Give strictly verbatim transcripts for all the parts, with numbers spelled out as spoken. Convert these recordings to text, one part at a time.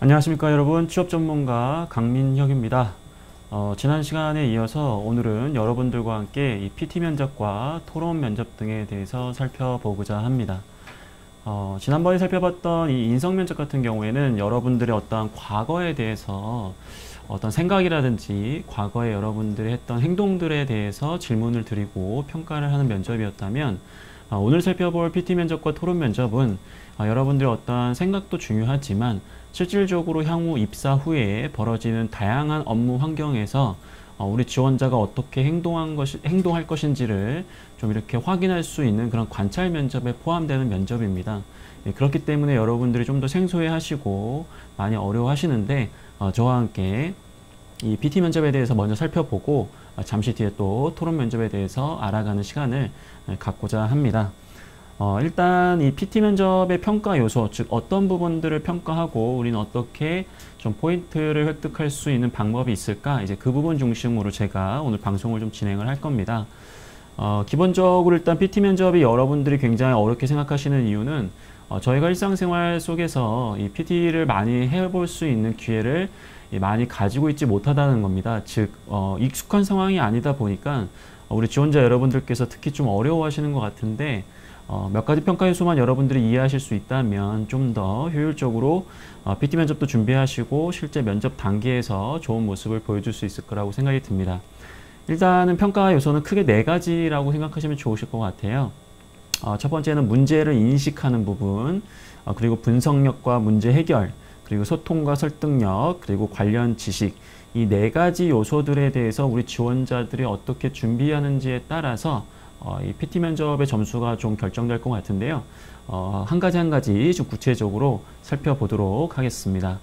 안녕하십니까 여러분, 취업 전문가 강민혁입니다. 어, 지난 시간에 이어서 오늘은 여러분들과 함께 이 피티 면접과 토론 면접 등에 대해서 살펴보고자 합니다. 어, 지난번에 살펴봤던 이 인성 면접 같은 경우에는 여러분들의 어떠한 과거에 대해서 어떤 생각이라든지 과거에 여러분들이 했던 행동들에 대해서 질문을 드리고 평가를 하는 면접이었다면, 오늘 살펴볼 피티 면접과 토론 면접은 여러분들의 어떠한 생각도 중요하지만 실질적으로 향후 입사 후에 벌어지는 다양한 업무 환경에서 우리 지원자가 어떻게 행동한 것이, 행동할 것인지를 좀 이렇게 확인할 수 있는 그런 관찰 면접에 포함되는 면접입니다. 그렇기 때문에 여러분들이 좀 더 생소해 하시고 많이 어려워하시는데, 저와 함께 이 피티 면접에 대해서 먼저 살펴보고 잠시 뒤에 또 토론 면접에 대해서 알아가는 시간을 갖고자 합니다. 어, 일단 이 피티 면접의 평가 요소, 즉 어떤 부분들을 평가하고 우리는 어떻게 좀 포인트를 획득할 수 있는 방법이 있을까, 이제 그 부분 중심으로 제가 오늘 방송을 좀 진행을 할 겁니다. 어, 기본적으로 일단 피티 면접이 여러분들이 굉장히 어렵게 생각하시는 이유는 어, 저희가 일상생활 속에서 이 피티를 많이 해볼 수 있는 기회를 많이 가지고 있지 못하다는 겁니다. 즉 어, 익숙한 상황이 아니다 보니까 우리 지원자 여러분들께서 특히 좀 어려워하시는 것 같은데, 어, 몇 가지 평가 요소만 여러분들이 이해하실 수 있다면 좀 더 효율적으로 어, 피티 면접도 준비하시고 실제 면접 단계에서 좋은 모습을 보여줄 수 있을 거라고 생각이 듭니다. 일단은 평가 요소는 크게 네 가지라고 생각하시면 좋으실 것 같아요. 어, 첫 번째는 문제를 인식하는 부분, 어, 그리고 분석력과 문제 해결, 그리고 소통과 설득력, 그리고 관련 지식, 이 네 가지 요소들에 대해서 우리 지원자들이 어떻게 준비하는지에 따라서 어, 이 피티 면접의 점수가 좀 결정될 것 같은데요. 어, 한 가지 한 가지 좀 구체적으로 살펴보도록 하겠습니다.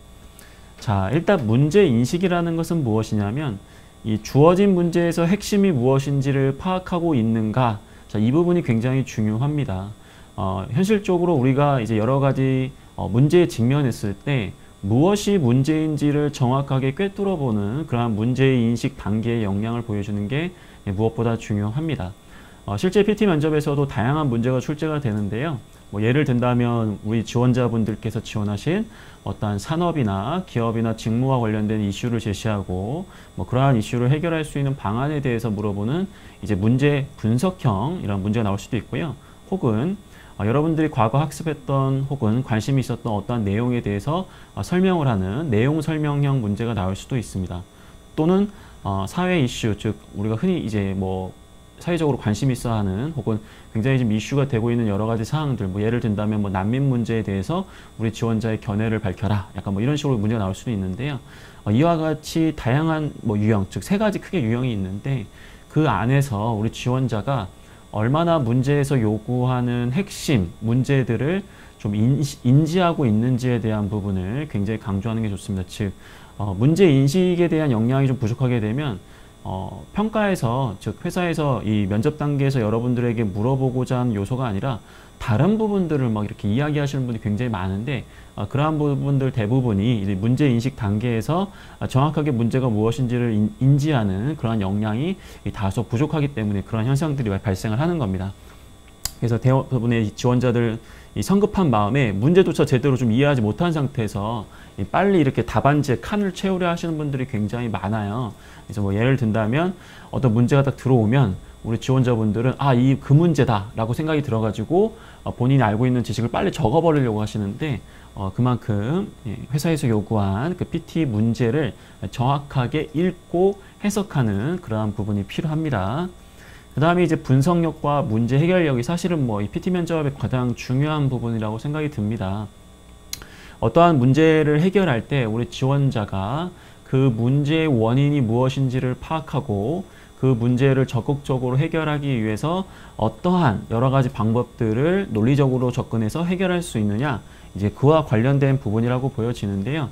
자, 일단 문제 인식이라는 것은 무엇이냐면 이 주어진 문제에서 핵심이 무엇인지를 파악하고 있는가. 자, 이 부분이 굉장히 중요합니다. 어, 현실적으로 우리가 이제 여러 가지 어, 문제에 직면했을 때 무엇이 문제인지를 정확하게 꿰뚫어보는 그러한 문제인식 단계의 역량을 보여주는 게 무엇보다 중요합니다. 어, 실제 피티 면접에서도 다양한 문제가 출제가 되는데요. 뭐 예를 든다면 우리 지원자분들께서 지원하신 어떠한 산업이나 기업이나 직무와 관련된 이슈를 제시하고 뭐 그러한 이슈를 해결할 수 있는 방안에 대해서 물어보는 이제 문제 분석형 이런 문제가 나올 수도 있고요. 혹은 어, 여러분들이 과거 학습했던 혹은 관심이 있었던 어떠한 내용에 대해서 어, 설명을 하는 내용 설명형 문제가 나올 수도 있습니다. 또는 어, 사회 이슈, 즉 우리가 흔히 이제 뭐 사회적으로 관심이 있어 하는 혹은 굉장히 지금 이슈가 되고 있는 여러 가지 사항들, 뭐 예를 든다면 뭐 난민 문제에 대해서 우리 지원자의 견해를 밝혀라, 약간 뭐 이런 식으로 문제가 나올 수도 있는데요. 어, 이와 같이 다양한 뭐 유형, 즉 세 가지 크게 유형이 있는데 그 안에서 우리 지원자가 얼마나 문제에서 요구하는 핵심 문제들을 좀 인시, 인지하고 있는지에 대한 부분을 굉장히 강조하는 게 좋습니다. 즉 어, 문제 인식에 대한 역량이 좀 부족하게 되면 어, 평가에서, 즉 회사에서 이 면접 단계에서 여러분들에게 물어보고자 하는 요소가 아니라 다른 부분들을 막 이렇게 이야기하시는 분이 굉장히 많은데, 어, 그러한 부분들 대부분이 문제 인식 단계에서 정확하게 문제가 무엇인지를 인, 인지하는 그러한 역량이 다소 부족하기 때문에 그런 현상들이 발생을 하는 겁니다. 그래서 대부분의 지원자들 이 성급한 마음에 문제조차 제대로 좀 이해하지 못한 상태에서 이 빨리 이렇게 답안지에 칸을 채우려 하시는 분들이 굉장히 많아요. 그래서 뭐 예를 든다면 어떤 문제가 딱 들어오면 우리 지원자분들은 아, 이 그 문제다 라고 생각이 들어가지고 어, 본인이 알고 있는 지식을 빨리 적어버리려고 하시는데, 어, 그만큼 회사에서 요구한 그 피티 문제를 정확하게 읽고 해석하는 그러한 부분이 필요합니다. 그 다음에 이제 분석력과 문제 해결력이 사실은 뭐 이 피티 면접의 가장 중요한 부분이라고 생각이 듭니다. 어떠한 문제를 해결할 때 우리 지원자가 그 문제의 원인이 무엇인지를 파악하고 그 문제를 적극적으로 해결하기 위해서 어떠한 여러 가지 방법들을 논리적으로 접근해서 해결할 수 있느냐, 이제 그와 관련된 부분이라고 보여지는데요.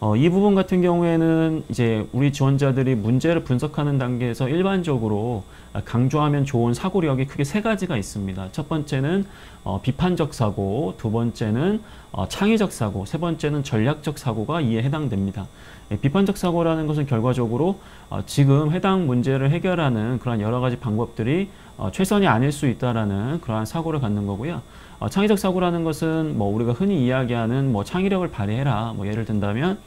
어, 이 부분 같은 경우에는 이제 우리 지원자들이 문제를 분석하는 단계에서 일반적으로 강조하면 좋은 사고력이 크게 세 가지가 있습니다. 첫 번째는 어, 비판적 사고, 두 번째는 어, 창의적 사고, 세 번째는 전략적 사고가 이에 해당됩니다. 예, 비판적 사고라는 것은 결과적으로 어, 지금 해당 문제를 해결하는 그런 여러 가지 방법들이 어, 최선이 아닐 수 있다라는 그러한 사고를 갖는 거고요. 어, 창의적 사고라는 것은 뭐 우리가 흔히 이야기하는 뭐 창의력을 발휘해라, 뭐 예를 든다면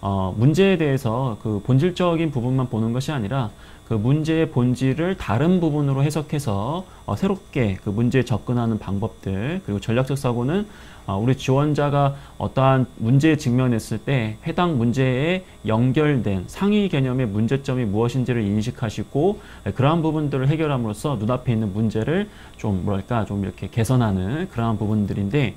어, 문제에 대해서 그 본질적인 부분만 보는 것이 아니라 그 문제의 본질을 다른 부분으로 해석해서 어, 새롭게 그 문제에 접근하는 방법들, 그리고 전략적 사고는 어, 우리 지원자가 어떠한 문제에 직면했을 때 해당 문제에 연결된 상위 개념의 문제점이 무엇인지를 인식하시고 그러한 부분들을 해결함으로써 눈앞에 있는 문제를 좀 뭐랄까 좀 이렇게 개선하는 그러한 부분들인데,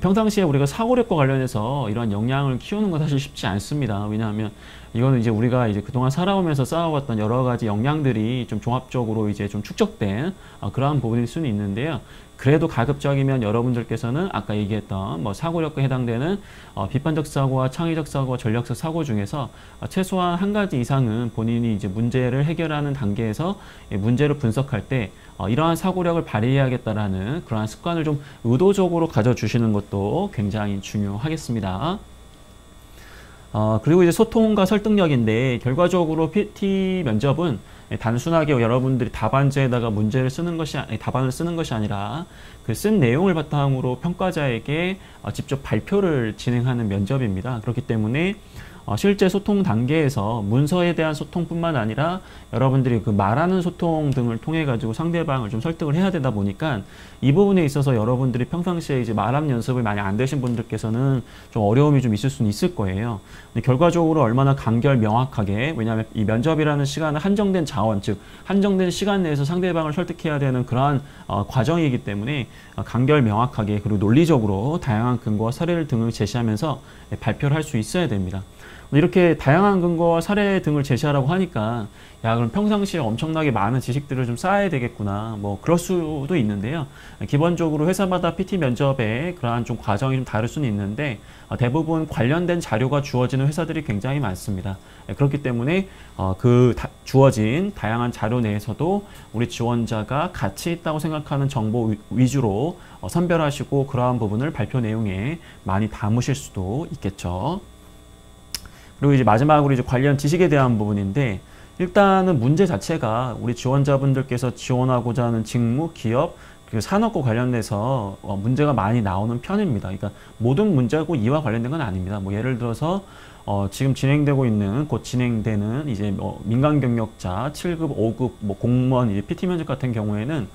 평상시에 우리가 사고력과 관련해서 이러한 역량을 키우는 건 사실 쉽지 않습니다. 왜냐하면 이거는 이제 우리가 이제 그동안 살아오면서 쌓아왔던 여러 가지 역량들이 좀 종합적으로 이제 좀 축적된 그러한 부분일 수는 있는데요. 그래도 가급적이면 여러분들께서는 아까 얘기했던 뭐 사고력과 해당되는 어 비판적 사고와 창의적 사고와 전략적 사고 중에서 최소한 한 가지 이상은 본인이 이제 문제를 해결하는 단계에서 문제를 분석할 때 어 이러한 사고력을 발휘해야겠다라는 그러한 습관을 좀 의도적으로 가져주시는 것도 굉장히 중요하겠습니다. 어, 그리고 이제 소통과 설득력인데, 결과적으로 피티 면접은 단순하게 여러분들이 답안지에다가 문제를 쓰는 것이, 답안을 쓰는 것이 아니라 그 쓴 내용을 바탕으로 평가자에게 직접 발표를 진행하는 면접입니다. 그렇기 때문에 어, 실제 소통 단계에서 문서에 대한 소통뿐만 아니라 여러분들이 그 말하는 소통 등을 통해 가지고 상대방을 좀 설득을 해야 되다 보니까 이 부분에 있어서 여러분들이 평상시에 이제 말함 연습을 많이 안 되신 분들께서는 좀 어려움이 좀 있을 수는 있을 거예요. 근데 결과적으로 얼마나 간결 명확하게, 왜냐하면 이 면접이라는 시간은 한정된 자원, 즉 한정된 시간 내에서 상대방을 설득해야 되는 그러한 어, 과정이기 때문에 어, 간결 명확하게, 그리고 논리적으로 다양한 근거와 사례를 등을 제시하면서 네, 발표를 할 수 있어야 됩니다. 이렇게 다양한 근거와 사례 등을 제시하라고 하니까, 야, 그럼 평상시에 엄청나게 많은 지식들을 좀 쌓아야 되겠구나, 뭐 그럴 수도 있는데요. 기본적으로 회사마다 피티 면접에 그러한 좀 과정이 좀 다를 수는 있는데 대부분 관련된 자료가 주어지는 회사들이 굉장히 많습니다. 그렇기 때문에 그 주어진 다양한 자료 내에서도 우리 지원자가 가치 있다고 생각하는 정보 위주로 선별하시고 그러한 부분을 발표 내용에 많이 담으실 수도 있겠죠. 그리고 이제 마지막으로 이제 관련 지식에 대한 부분인데, 일단은 문제 자체가 우리 지원자분들께서 지원하고자 하는 직무, 기업, 그 산업과 관련돼서 어 문제가 많이 나오는 편입니다. 그러니까 모든 문제하고 이와 관련된 건 아닙니다. 뭐 예를 들어서 어 지금 진행되고 있는, 곧 진행되는 이제 뭐 민간 경력자 칠급, 오급, 뭐 공무원, 이제 피티 면접 같은 경우에는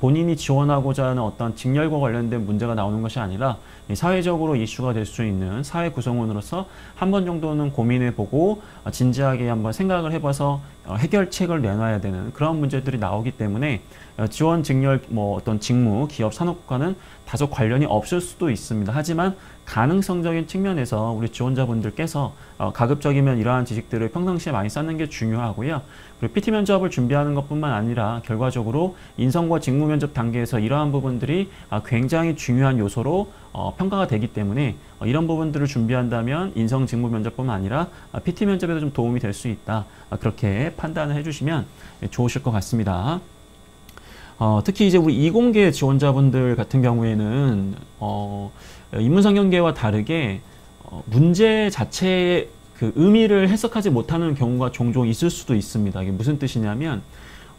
본인이 지원하고자 하는 어떤 직렬과 관련된 문제가 나오는 것이 아니라 사회적으로 이슈가 될 수 있는 사회 구성원으로서 한 번 정도는 고민해보고 진지하게 한번 생각을 해봐서 해결책을 내놔야 되는 그런 문제들이 나오기 때문에 지원 직렬, 뭐 어떤 직무, 기업, 산업과는 다소 관련이 없을 수도 있습니다. 하지만 가능성적인 측면에서 우리 지원자분들께서 가급적이면 이러한 지식들을 평상시에 많이 쌓는 게 중요하고요. 그리고 피티 면접을 준비하는 것뿐만 아니라 결과적으로 인성과 직무 면접 단계에서 이러한 부분들이 굉장히 중요한 요소로 평가가 되기 때문에 이런 부분들을 준비한다면 인성 직무 면접뿐만 아니라 피티 면접에도 좀 도움이 될 수 있다, 그렇게 판단을 해주시면 좋으실 것 같습니다. 어, 특히 이제 우리 이공계 지원자분들 같은 경우에는 어, 인문상경계와 다르게 어, 문제 자체의 그 의미를 해석하지 못하는 경우가 종종 있을 수도 있습니다. 이게 무슨 뜻이냐면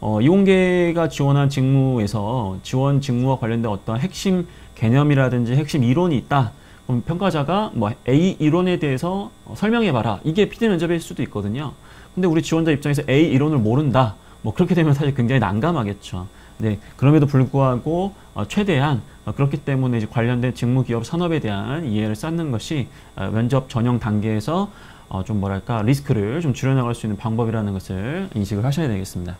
어, 이공계가 지원한 직무에서 지원 직무와 관련된 어떤 핵심 개념이라든지 핵심 이론이 있다. 그럼 평가자가 뭐 A 이론에 대해서 설명해봐라, 이게 피티 면접일 수도 있거든요. 근데 우리 지원자 입장에서 A 이론을 모른다, 뭐 그렇게 되면 사실 굉장히 난감하겠죠. 네, 그럼에도 불구하고 최대한 그렇기 때문에 이제 관련된 직무, 기업, 산업에 대한 이해를 쌓는 것이 면접 전형 단계에서 좀 뭐랄까 리스크를 좀 줄여나갈 수 있는 방법이라는 것을 인식을 하셔야 되겠습니다.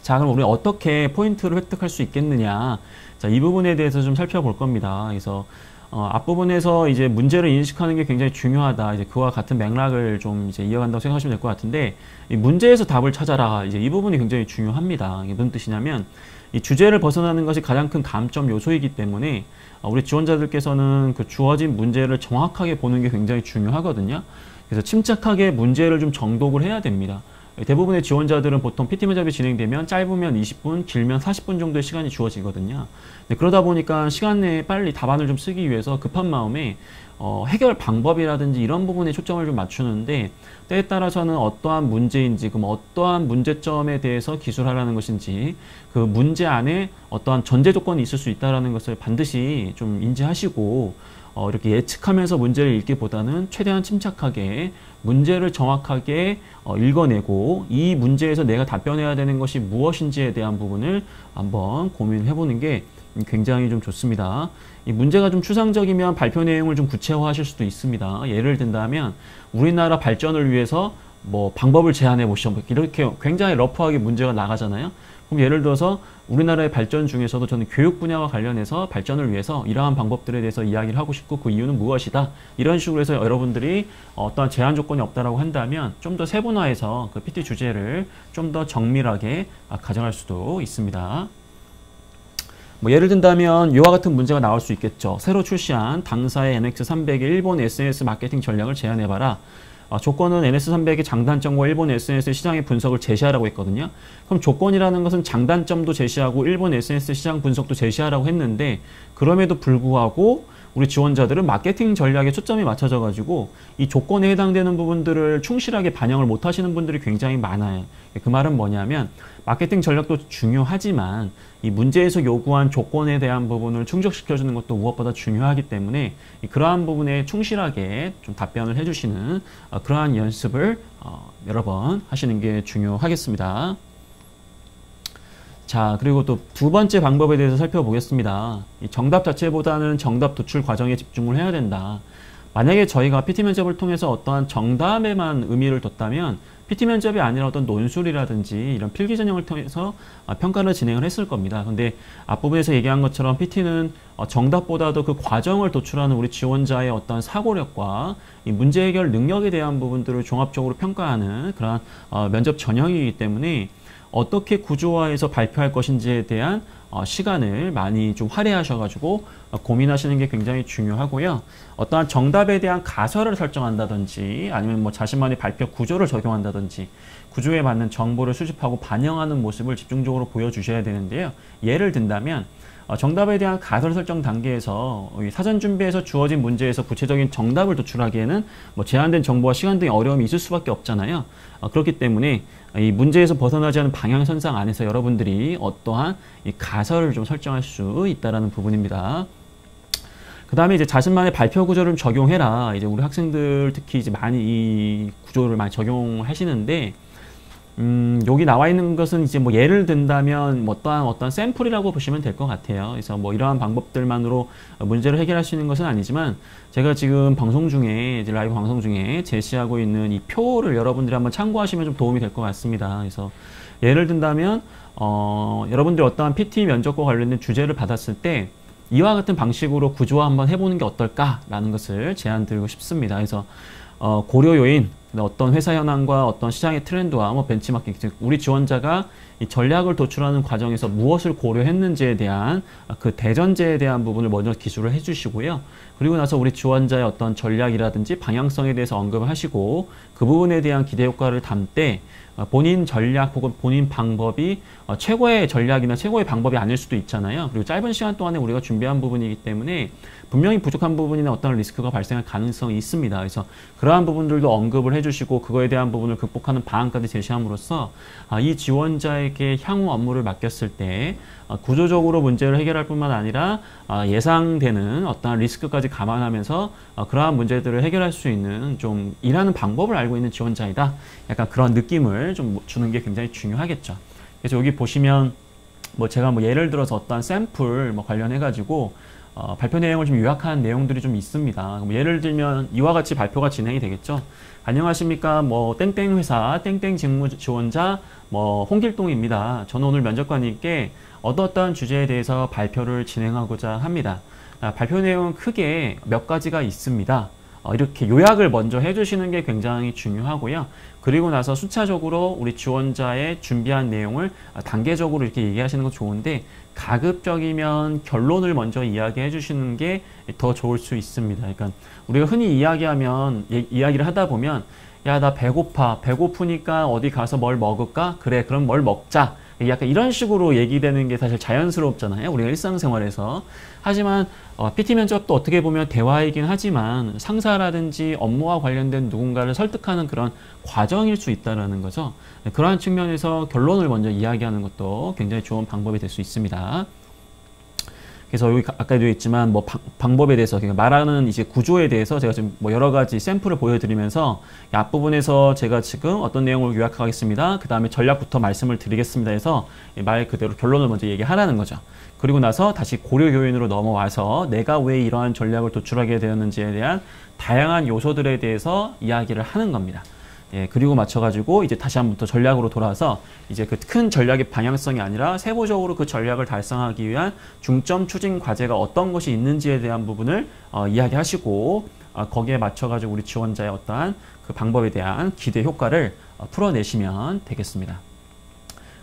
자, 그럼 우리 어떻게 포인트를 획득할 수 있겠느냐, 자, 이 부분에 대해서 좀 살펴볼 겁니다. 그래서 어, 앞부분에서 이제 문제를 인식하는 게 굉장히 중요하다, 이제 그와 같은 맥락을 좀 이제 이어간다고 생각하시면 될 것 같은데, 이 문제에서 답을 찾아라, 이제 이 부분이 굉장히 중요합니다. 이게 무슨 뜻이냐면 이 주제를 벗어나는 것이 가장 큰 감점 요소이기 때문에 어, 우리 지원자들께서는 그 주어진 문제를 정확하게 보는 게 굉장히 중요하거든요. 그래서 침착하게 문제를 좀 정독을 해야 됩니다. 대부분의 지원자들은 보통 피티 면접이 진행되면 짧으면 이십 분, 길면 사십 분 정도의 시간이 주어지거든요. 네, 그러다 보니까 시간 내에 빨리 답안을 좀 쓰기 위해서 급한 마음에 어, 해결 방법이라든지 이런 부분에 초점을 좀 맞추는데, 때에 따라서는 어떠한 문제인지, 그럼 어떠한 문제점에 대해서 기술하라는 것인지, 그 문제 안에 어떠한 전제 조건이 있을 수 있다는 것을 반드시 좀 인지하시고, 어, 이렇게 예측하면서 문제를 읽기보다는 최대한 침착하게 문제를 정확하게 어, 읽어내고 이 문제에서 내가 답변해야 되는 것이 무엇인지에 대한 부분을 한번 고민해보는 게 굉장히 좀 좋습니다. 이 문제가 좀 추상적이면 발표 내용을 좀 구체화하실 수도 있습니다. 예를 든다면 우리나라 발전을 위해서 뭐 방법을 제안해 보시죠. 이렇게 굉장히 러프하게 문제가 나가잖아요. 그럼 예를 들어서 우리나라의 발전 중에서도 저는 교육 분야와 관련해서 발전을 위해서 이러한 방법들에 대해서 이야기를 하고 싶고 그 이유는 무엇이다. 이런 식으로 해서 여러분들이 어떠한 제한 조건이 없다라고 한다면 좀 더 세분화해서 그 피티 주제를 좀 더 정밀하게 가정할 수도 있습니다. 뭐 예를 든다면 이와 같은 문제가 나올 수 있겠죠. 새로 출시한 당사의 엔엑스 삼백의 일본 에스엔에스 마케팅 전략을 제안해봐라. 아, 조건은 엔엑스 삼백의 장단점과 일본 에스엔에스 시장의 분석을 제시하라고 했거든요. 그럼 조건이라는 것은 장단점도 제시하고 일본 에스엔에스 시장 분석도 제시하라고 했는데, 그럼에도 불구하고 우리 지원자들은 마케팅 전략에 초점이 맞춰져 가지고 이 조건에 해당되는 부분들을 충실하게 반영을 못 하시는 분들이 굉장히 많아요. 그 말은 뭐냐면 마케팅 전략도 중요하지만 이 문제에서 요구한 조건에 대한 부분을 충족시켜주는 것도 무엇보다 중요하기 때문에 그러한 부분에 충실하게 좀 답변을 해주시는 그러한 연습을 여러 번 하시는 게 중요하겠습니다. 자, 그리고 또 두 번째 방법에 대해서 살펴보겠습니다. 이 정답 자체보다는 정답 도출 과정에 집중을 해야 된다. 만약에 저희가 피티 면접을 통해서 어떠한 정답에만 의미를 뒀다면 피티 면접이 아니라 어떤 논술이라든지 이런 필기 전형을 통해서 평가를 진행을 했을 겁니다. 근데 앞부분에서 얘기한 것처럼 피티는 정답보다도 그 과정을 도출하는 우리 지원자의 어떤 사고력과 이 문제 해결 능력에 대한 부분들을 종합적으로 평가하는 그런 면접 전형이기 때문에 어떻게 구조화해서 발표할 것인지에 대한 시간을 많이 좀 할애하셔가지고 고민하시는 게 굉장히 중요하고요. 어떠한 정답에 대한 가설을 설정한다든지 아니면 뭐 자신만의 발표 구조를 적용한다든지 구조에 맞는 정보를 수집하고 반영하는 모습을 집중적으로 보여주셔야 되는데요. 예를 든다면 정답에 대한 가설 설정 단계에서 사전 준비에서 주어진 문제에서 구체적인 정답을 도출하기에는 뭐 제한된 정보와 시간 등의 어려움이 있을 수밖에 없잖아요. 그렇기 때문에 이 문제에서 벗어나지 않은 방향선상 안에서 여러분들이 어떠한 이 가설을 좀 설정할 수 있다는 부분입니다. 그 다음에 이제 자신만의 발표 구조를 적용해라. 이제 우리 학생들 특히 이제 많이 이 구조를 많이 적용하시는데, 음, 여기 나와 있는 것은 이제 뭐 예를 든다면 어떠한 어떤 샘플이라고 보시면 될 것 같아요. 그래서 뭐 이러한 방법들만으로 문제를 해결할 수 있는 것은 아니지만, 제가 지금 방송 중에, 이제 라이브 방송 중에 제시하고 있는 이 표를 여러분들이 한번 참고하시면 좀 도움이 될 것 같습니다. 그래서 예를 든다면, 어, 여러분들이 어떠한 피티 면접과 관련된 주제를 받았을 때, 이와 같은 방식으로 구조화 한번 해보는 게 어떨까라는 것을 제안 드리고 싶습니다. 그래서, 어, 고려 요인, 어떤 회사 현황과 어떤 시장의 트렌드와 뭐 벤치마킹, 즉 우리 지원자가 이 전략을 도출하는 과정에서 무엇을 고려했는지에 대한 그 대전제에 대한 부분을 먼저 기술을 해주시고요. 그리고 나서 우리 지원자의 어떤 전략이라든지 방향성에 대해서 언급을 하시고 그 부분에 대한 기대 효과를 담되, 본인 전략 혹은 본인 방법이 최고의 전략이나 최고의 방법이 아닐 수도 있잖아요. 그리고 짧은 시간 동안에 우리가 준비한 부분이기 때문에 분명히 부족한 부분이나 어떤 리스크가 발생할 가능성이 있습니다. 그래서 그러한 부분들도 언급을 해주시고 그거에 대한 부분을 극복하는 방안까지 제시함으로써 이 지원자에게 향후 업무를 맡겼을 때 구조적으로 문제를 해결할 뿐만 아니라 예상되는 어떠한 리스크까지 감안하면서 그러한 문제들을 해결할 수 있는 좀 일하는 방법을 알고 있는 지원자이다. 약간 그런 느낌을 좀 주는 게 굉장히 중요하겠죠. 그래서 여기 보시면 뭐 제가 뭐 예를 들어서 어떤 샘플 뭐 관련해 가지고 어 발표 내용을 좀 요약한 내용들이 좀 있습니다. 뭐 예를 들면 이와 같이 발표가 진행이 되겠죠. 안녕하십니까, 뭐 땡땡 회사 땡땡 직무 지원자 뭐 홍길동입니다. 저는 오늘 면접관님께 어떠한 주제에 대해서 발표를 진행하고자 합니다. 아, 발표 내용은 크게 몇 가지가 있습니다. 어, 이렇게 요약을 먼저 해주시는 게 굉장히 중요하고요. 그리고 나서 순차적으로 우리 지원자의 준비한 내용을 단계적으로 이렇게 얘기하시는 건 좋은데 가급적이면 결론을 먼저 이야기해 주시는 게 더 좋을 수 있습니다. 그러니까 우리가 흔히 이야기하면 이야기를 하다 보면 야, 나 배고파. 배고프니까 어디 가서 뭘 먹을까? 그래, 그럼 뭘 먹자. 약간 이런 식으로 얘기되는 게 사실 자연스럽잖아요. 우리가 일상생활에서. 하지만 어, 피티 면접도 어떻게 보면 대화이긴 하지만 상사라든지 업무와 관련된 누군가를 설득하는 그런 과정일 수 있다는 거죠. 그러한 측면에서 결론을 먼저 이야기하는 것도 굉장히 좋은 방법이 될 수 있습니다. 그래서 여기 아까 되어 있지만 뭐 방, 방법에 대해서 그러니까 말하는 이제 구조에 대해서 제가 지금 뭐 여러 가지 샘플을 보여드리면서 앞부분에서 제가 지금 어떤 내용을 요약하겠습니다. 그 다음에 전략부터 말씀을 드리겠습니다. 해서 말 그대로 결론을 먼저 얘기하라는 거죠. 그리고 나서 다시 고려 요인으로 넘어와서 내가 왜 이러한 전략을 도출하게 되었는지에 대한 다양한 요소들에 대해서 이야기를 하는 겁니다. 예, 그리고 맞춰가지고 이제 다시 한번 또 전략으로 돌아와서 이제 그 큰 전략의 방향성이 아니라 세부적으로 그 전략을 달성하기 위한 중점 추진 과제가 어떤 것이 있는지에 대한 부분을 어, 이야기하시고 어, 거기에 맞춰가지고 우리 지원자의 어떠한 그 방법에 대한 기대 효과를 어, 풀어내시면 되겠습니다.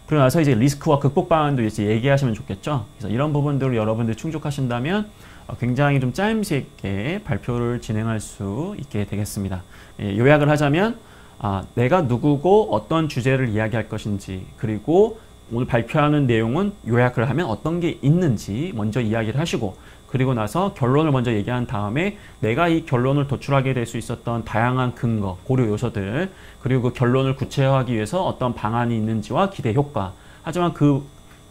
그러고 나서 이제 리스크와 극복 방안도 이제 얘기하시면 좋겠죠. 그래서 이런 부분들을 여러분들이 충족하신다면 굉장히 좀 짜임새 있게 발표를 진행할 수 있게 되겠습니다. 예, 요약을 하자면 아, 내가 누구고 어떤 주제를 이야기할 것인지 그리고 오늘 발표하는 내용은 요약을 하면 어떤 게 있는지 먼저 이야기를 하시고 그리고 나서 결론을 먼저 얘기한 다음에 내가 이 결론을 도출하게 될 수 있었던 다양한 근거, 고려 요소들 그리고 그 결론을 구체화하기 위해서 어떤 방안이 있는지와 기대 효과 하지만 그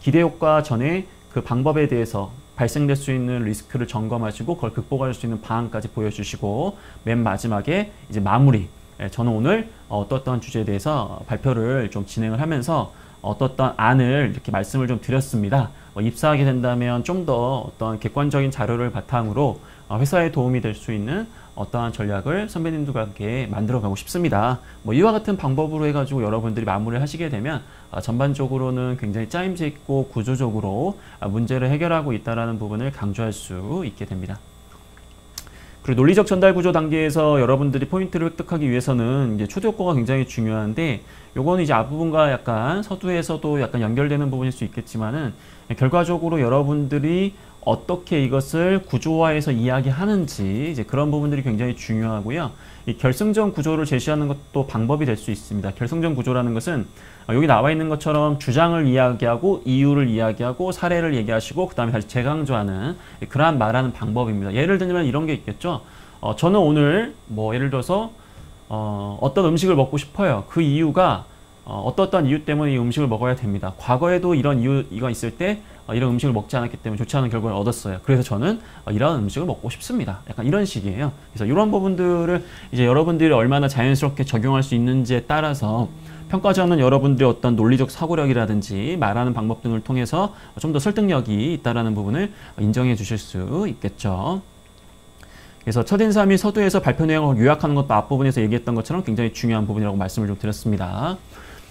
기대 효과 전에 그 방법에 대해서 발생될 수 있는 리스크를 점검하시고 그걸 극복할 수 있는 방안까지 보여주시고 맨 마지막에 이제 마무리 저는 오늘 어떠한 주제에 대해서 발표를 좀 진행을 하면서 어떠한 안을 이렇게 말씀을 좀 드렸습니다. 입사하게 된다면 좀 더 어떤 객관적인 자료를 바탕으로 회사에 도움이 될 수 있는 어떠한 전략을 선배님들과 함께 만들어가고 싶습니다. 뭐 이와 같은 방법으로 해가지고 여러분들이 마무리를 하시게 되면 전반적으로는 굉장히 짜임새 있고 구조적으로 문제를 해결하고 있다는 부분을 강조할 수 있게 됩니다. 그리고 논리적 전달 구조 단계에서 여러분들이 포인트를 획득하기 위해서는 이제 초대 효과가 굉장히 중요한데 요거는 이제 앞부분과 약간 서두에서도 약간 연결되는 부분일 수 있겠지만은 결과적으로 여러분들이 어떻게 이것을 구조화해서 이야기하는지 이제 그런 부분들이 굉장히 중요하고요. 이 결승전 구조를 제시하는 것도 방법이 될 수 있습니다. 결승전 구조라는 것은 여기 나와 있는 것처럼 주장을 이야기하고 이유를 이야기하고 사례를 얘기하시고 그 다음에 다시 재강조하는 그러한 말하는 방법입니다. 예를 들면 이런 게 있겠죠. 어, 저는 오늘 뭐 예를 들어서 어, 어떤 음식을 먹고 싶어요. 그 이유가 어, 어떠한 이유 때문에 이 음식을 먹어야 됩니다. 과거에도 이런 이유가 있을 때 이런 음식을 먹지 않았기 때문에 좋지 않은 결과를 얻었어요. 그래서 저는 이런 음식을 먹고 싶습니다. 약간 이런 식이에요. 그래서 이런 부분들을 이제 여러분들이 얼마나 자연스럽게 적용할 수 있는지에 따라서 평가자는 여러분들의 어떤 논리적 사고력이라든지 말하는 방법 등을 통해서 좀 더 설득력이 있다는 부분을 인정해 주실 수 있겠죠. 그래서 첫인사 및 서두에서 발표 내용을 요약하는 것도 앞부분에서 얘기했던 것처럼 굉장히 중요한 부분이라고 말씀을 좀 드렸습니다.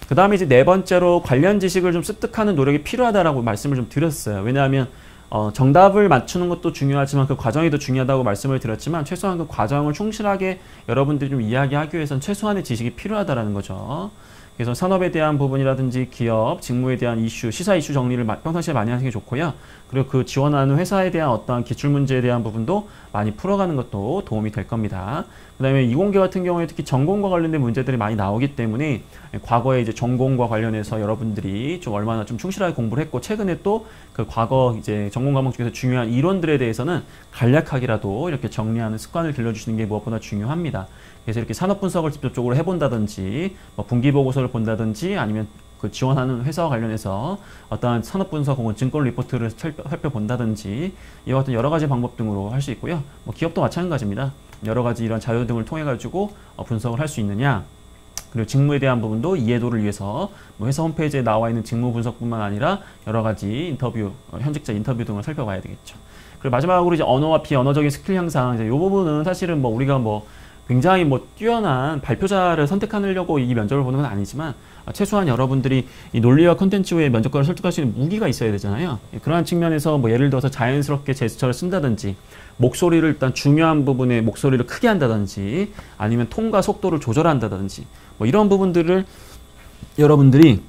그 다음에 이제 네 번째로 관련 지식을 좀 습득하는 노력이 필요하다라고 말씀을 좀 드렸어요. 왜냐하면 어, 정답을 맞추는 것도 중요하지만 그 과정이 더 중요하다고 말씀을 드렸지만 최소한 그 과정을 충실하게 여러분들이 좀 이야기하기 위해서는 최소한의 지식이 필요하다라는 거죠. 그래서 산업에 대한 부분이라든지 기업, 직무에 대한 이슈, 시사 이슈 정리를 평상시에 많이 하시는 게 좋고요. 그리고 그 지원하는 회사에 대한 어떤 기출문제에 대한 부분도 많이 풀어가는 것도 도움이 될 겁니다. 그 다음에 이공계 같은 경우에 특히 전공과 관련된 문제들이 많이 나오기 때문에 과거에 이제 전공과 관련해서 여러분들이 좀 얼마나 좀 충실하게 공부를 했고 최근에 또 그 과거 이제 전공 과목 중에서 중요한 이론들에 대해서는 간략하게라도 이렇게 정리하는 습관을 길러주시는 게 무엇보다 중요합니다. 그래서 이렇게 산업 분석을 직접적으로 해본다든지 뭐 분기보고서를 본다든지 아니면 그 지원하는 회사와 관련해서 어떠한 산업분석 혹은 증권 리포트를 살펴본다든지 이와 같은 여러 가지 방법 등으로 할 수 있고요. 뭐 기업도 마찬가지입니다. 여러 가지 이런 자료 등을 통해 가지고 분석을 할 수 있느냐 그리고 직무에 대한 부분도 이해도를 위해서 뭐 회사 홈페이지에 나와 있는 직무 분석뿐만 아니라 여러 가지 인터뷰, 현직자 인터뷰 등을 살펴봐야 되겠죠. 그리고 마지막으로 이제 언어와 비언어적인 스킬 향상 이제 이 부분은 사실은 뭐 우리가 뭐 굉장히 뭐 뛰어난 발표자를 선택하려고 이 면접을 보는 건 아니지만 최소한 여러분들이 이 논리와 콘텐츠의 면접관을 설득할 수 있는 무기가 있어야 되잖아요. 그러한 측면에서 뭐 예를 들어서 자연스럽게 제스처를 쓴다든지, 목소리를 일단 중요한 부분에 목소리를 크게 한다든지, 아니면 톤과 속도를 조절한다든지, 뭐 이런 부분들을 여러분들이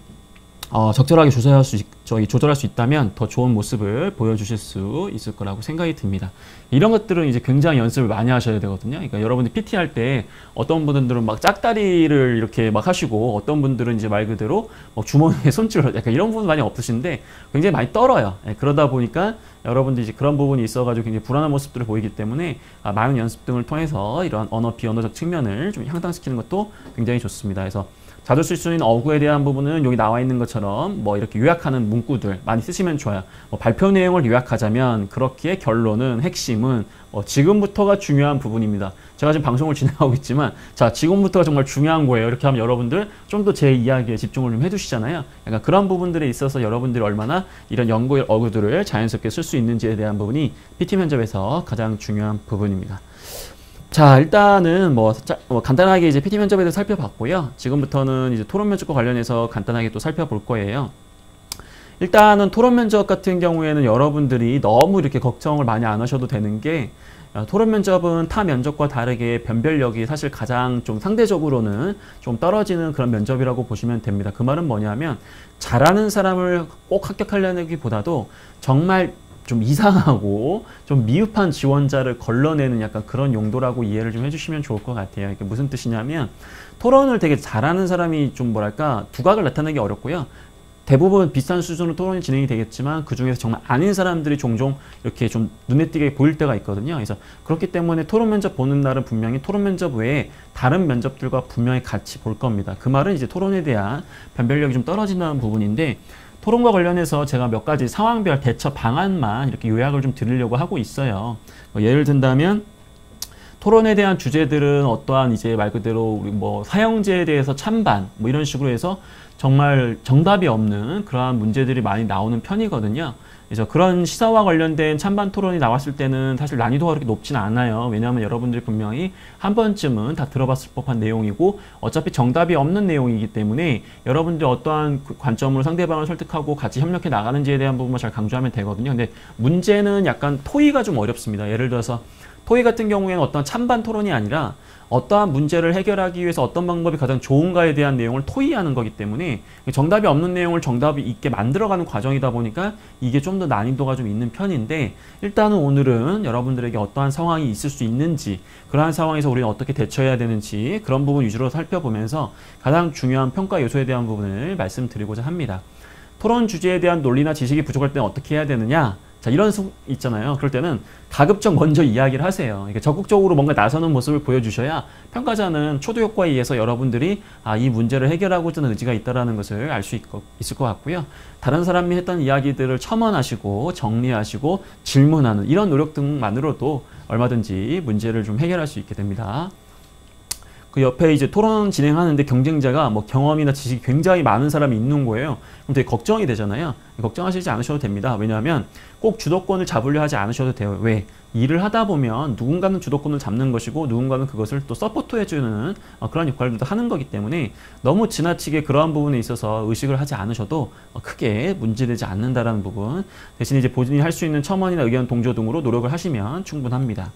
어, 적절하게 조절할 수, 저기 조절할 수 있다면 더 좋은 모습을 보여주실 수 있을 거라고 생각이 듭니다. 이런 것들은 이제 굉장히 연습을 많이 하셔야 되거든요. 그러니까 여러분들 피티 할 때 어떤 분들은 막 짝다리를 이렇게 막 하시고, 어떤 분들은 이제 말 그대로 막 주머니에 손질을, 약간 이런 부분 많이 없으신데 굉장히 많이 떨어요. 예, 그러다 보니까 여러분들이 이제 그런 부분이 있어가지고 굉장히 불안한 모습들을 보이기 때문에 아, 많은 연습 등을 통해서 이러한 언어, 비언어적 측면을 좀 향상시키는 것도 굉장히 좋습니다. 그래서 자주 쓸 수 있는 어구에 대한 부분은 여기 나와 있는 것처럼 뭐 이렇게 요약하는 문구들 많이 쓰시면 좋아요. 뭐 발표 내용을 요약하자면 그렇기에 결론은, 핵심은 어, 지금부터가 중요한 부분입니다. 제가 지금 방송을 진행하고 있지만 자, 지금부터가 정말 중요한 거예요. 이렇게 하면 여러분들 좀 더 제 이야기에 집중을 좀 해주시잖아요. 약간 그런 부분들에 있어서 여러분들이 얼마나 이런 연구의 어구들을 자연스럽게 쓸 수 있는지에 대한 부분이 피티 면접에서 가장 중요한 부분입니다. 자, 일단은 뭐, 뭐 간단하게 이제 피티 면접에 대해서 살펴봤고요. 지금부터는 이제 토론 면접과 관련해서 간단하게 또 살펴볼 거예요. 일단은 토론 면접 같은 경우에는 여러분들이 너무 이렇게 걱정을 많이 안 하셔도 되는 게, 토론 면접은 타 면접과 다르게 변별력이 사실 가장 좀 상대적으로는 좀 떨어지는 그런 면접이라고 보시면 됩니다. 그 말은 뭐냐면 잘하는 사람을 꼭 합격하려기보다도 정말 좀 이상하고 좀 미흡한 지원자를 걸러내는 약간 그런 용도라고 이해를 좀 해주시면 좋을 것 같아요. 이게 무슨 뜻이냐면 토론을 되게 잘하는 사람이 좀 뭐랄까 두각을 나타내기 어렵고요. 대부분 비슷한 수준으로 토론이 진행이 되겠지만 그중에서 정말 아닌 사람들이 종종 이렇게 좀 눈에 띄게 보일 때가 있거든요. 그래서 그렇기 때문에 토론 면접 보는 날은 분명히 토론 면접 외에 다른 면접들과 분명히 같이 볼 겁니다. 그 말은 이제 토론에 대한 변별력이 좀 떨어진다는 부분인데, 토론과 관련해서 제가 몇 가지 상황별 대처 방안만 이렇게 요약을 좀 드리려고 하고 있어요. 뭐 예를 든다면 토론에 대한 주제들은 어떠한 이제 말 그대로 우리 뭐 사형제에 대해서 찬반 뭐 이런 식으로 해서 정말 정답이 없는 그러한 문제들이 많이 나오는 편이거든요. 그래서 그런 시사와 관련된 찬반 토론이 나왔을 때는 사실 난이도가 그렇게 높진 않아요. 왜냐하면 여러분들이 분명히 한 번쯤은 다 들어봤을 법한 내용이고 어차피 정답이 없는 내용이기 때문에 여러분들이 어떠한 관점으로 상대방을 설득하고 같이 협력해 나가는지에 대한 부분만 잘 강조하면 되거든요. 근데 문제는 약간 토의가 좀 어렵습니다. 예를 들어서 토의 같은 경우에는 어떤 찬반 토론이 아니라 어떠한 문제를 해결하기 위해서 어떤 방법이 가장 좋은가에 대한 내용을 토의하는 거기 때문에 정답이 없는 내용을 정답이 있게 만들어가는 과정이다 보니까 이게 좀 더 난이도가 좀 있는 편인데, 일단은 오늘은 여러분들에게 어떠한 상황이 있을 수 있는지, 그러한 상황에서 우리는 어떻게 대처해야 되는지 그런 부분 위주로 살펴보면서 가장 중요한 평가 요소에 대한 부분을 말씀드리고자 합니다. 토론 주제에 대한 논리나 지식이 부족할 때는 어떻게 해야 되느냐? 자, 이런 수 있잖아요. 그럴 때는 가급적 먼저 이야기를 하세요. 그러니까 적극적으로 뭔가 나서는 모습을 보여주셔야 평가자는 초도효과에 의해서 여러분들이 아, 이 문제를 해결하고자 하는 의지가 있다는 것을 알 수 있을 것 같고요. 다른 사람이 했던 이야기들을 첨언하시고 정리하시고 질문하는 이런 노력 등만으로도 얼마든지 문제를 좀 해결할 수 있게 됩니다. 그 옆에 이제 토론 진행하는데 경쟁자가 뭐 경험이나 지식이 굉장히 많은 사람이 있는 거예요. 그럼 되게 걱정이 되잖아요. 걱정하시지 않으셔도 됩니다. 왜냐하면 꼭 주도권을 잡으려 하지 않으셔도 돼요. 왜? 일을 하다 보면 누군가는 주도권을 잡는 것이고 누군가는 그것을 또 서포트해주는 그런 역할을 또 하는 거기 때문에 너무 지나치게 그러한 부분에 있어서 의식을 하지 않으셔도 크게 문제되지 않는다라는 부분, 대신 이제 본인이 할 수 있는 첨언이나 의견 동조 등으로 노력을 하시면 충분합니다.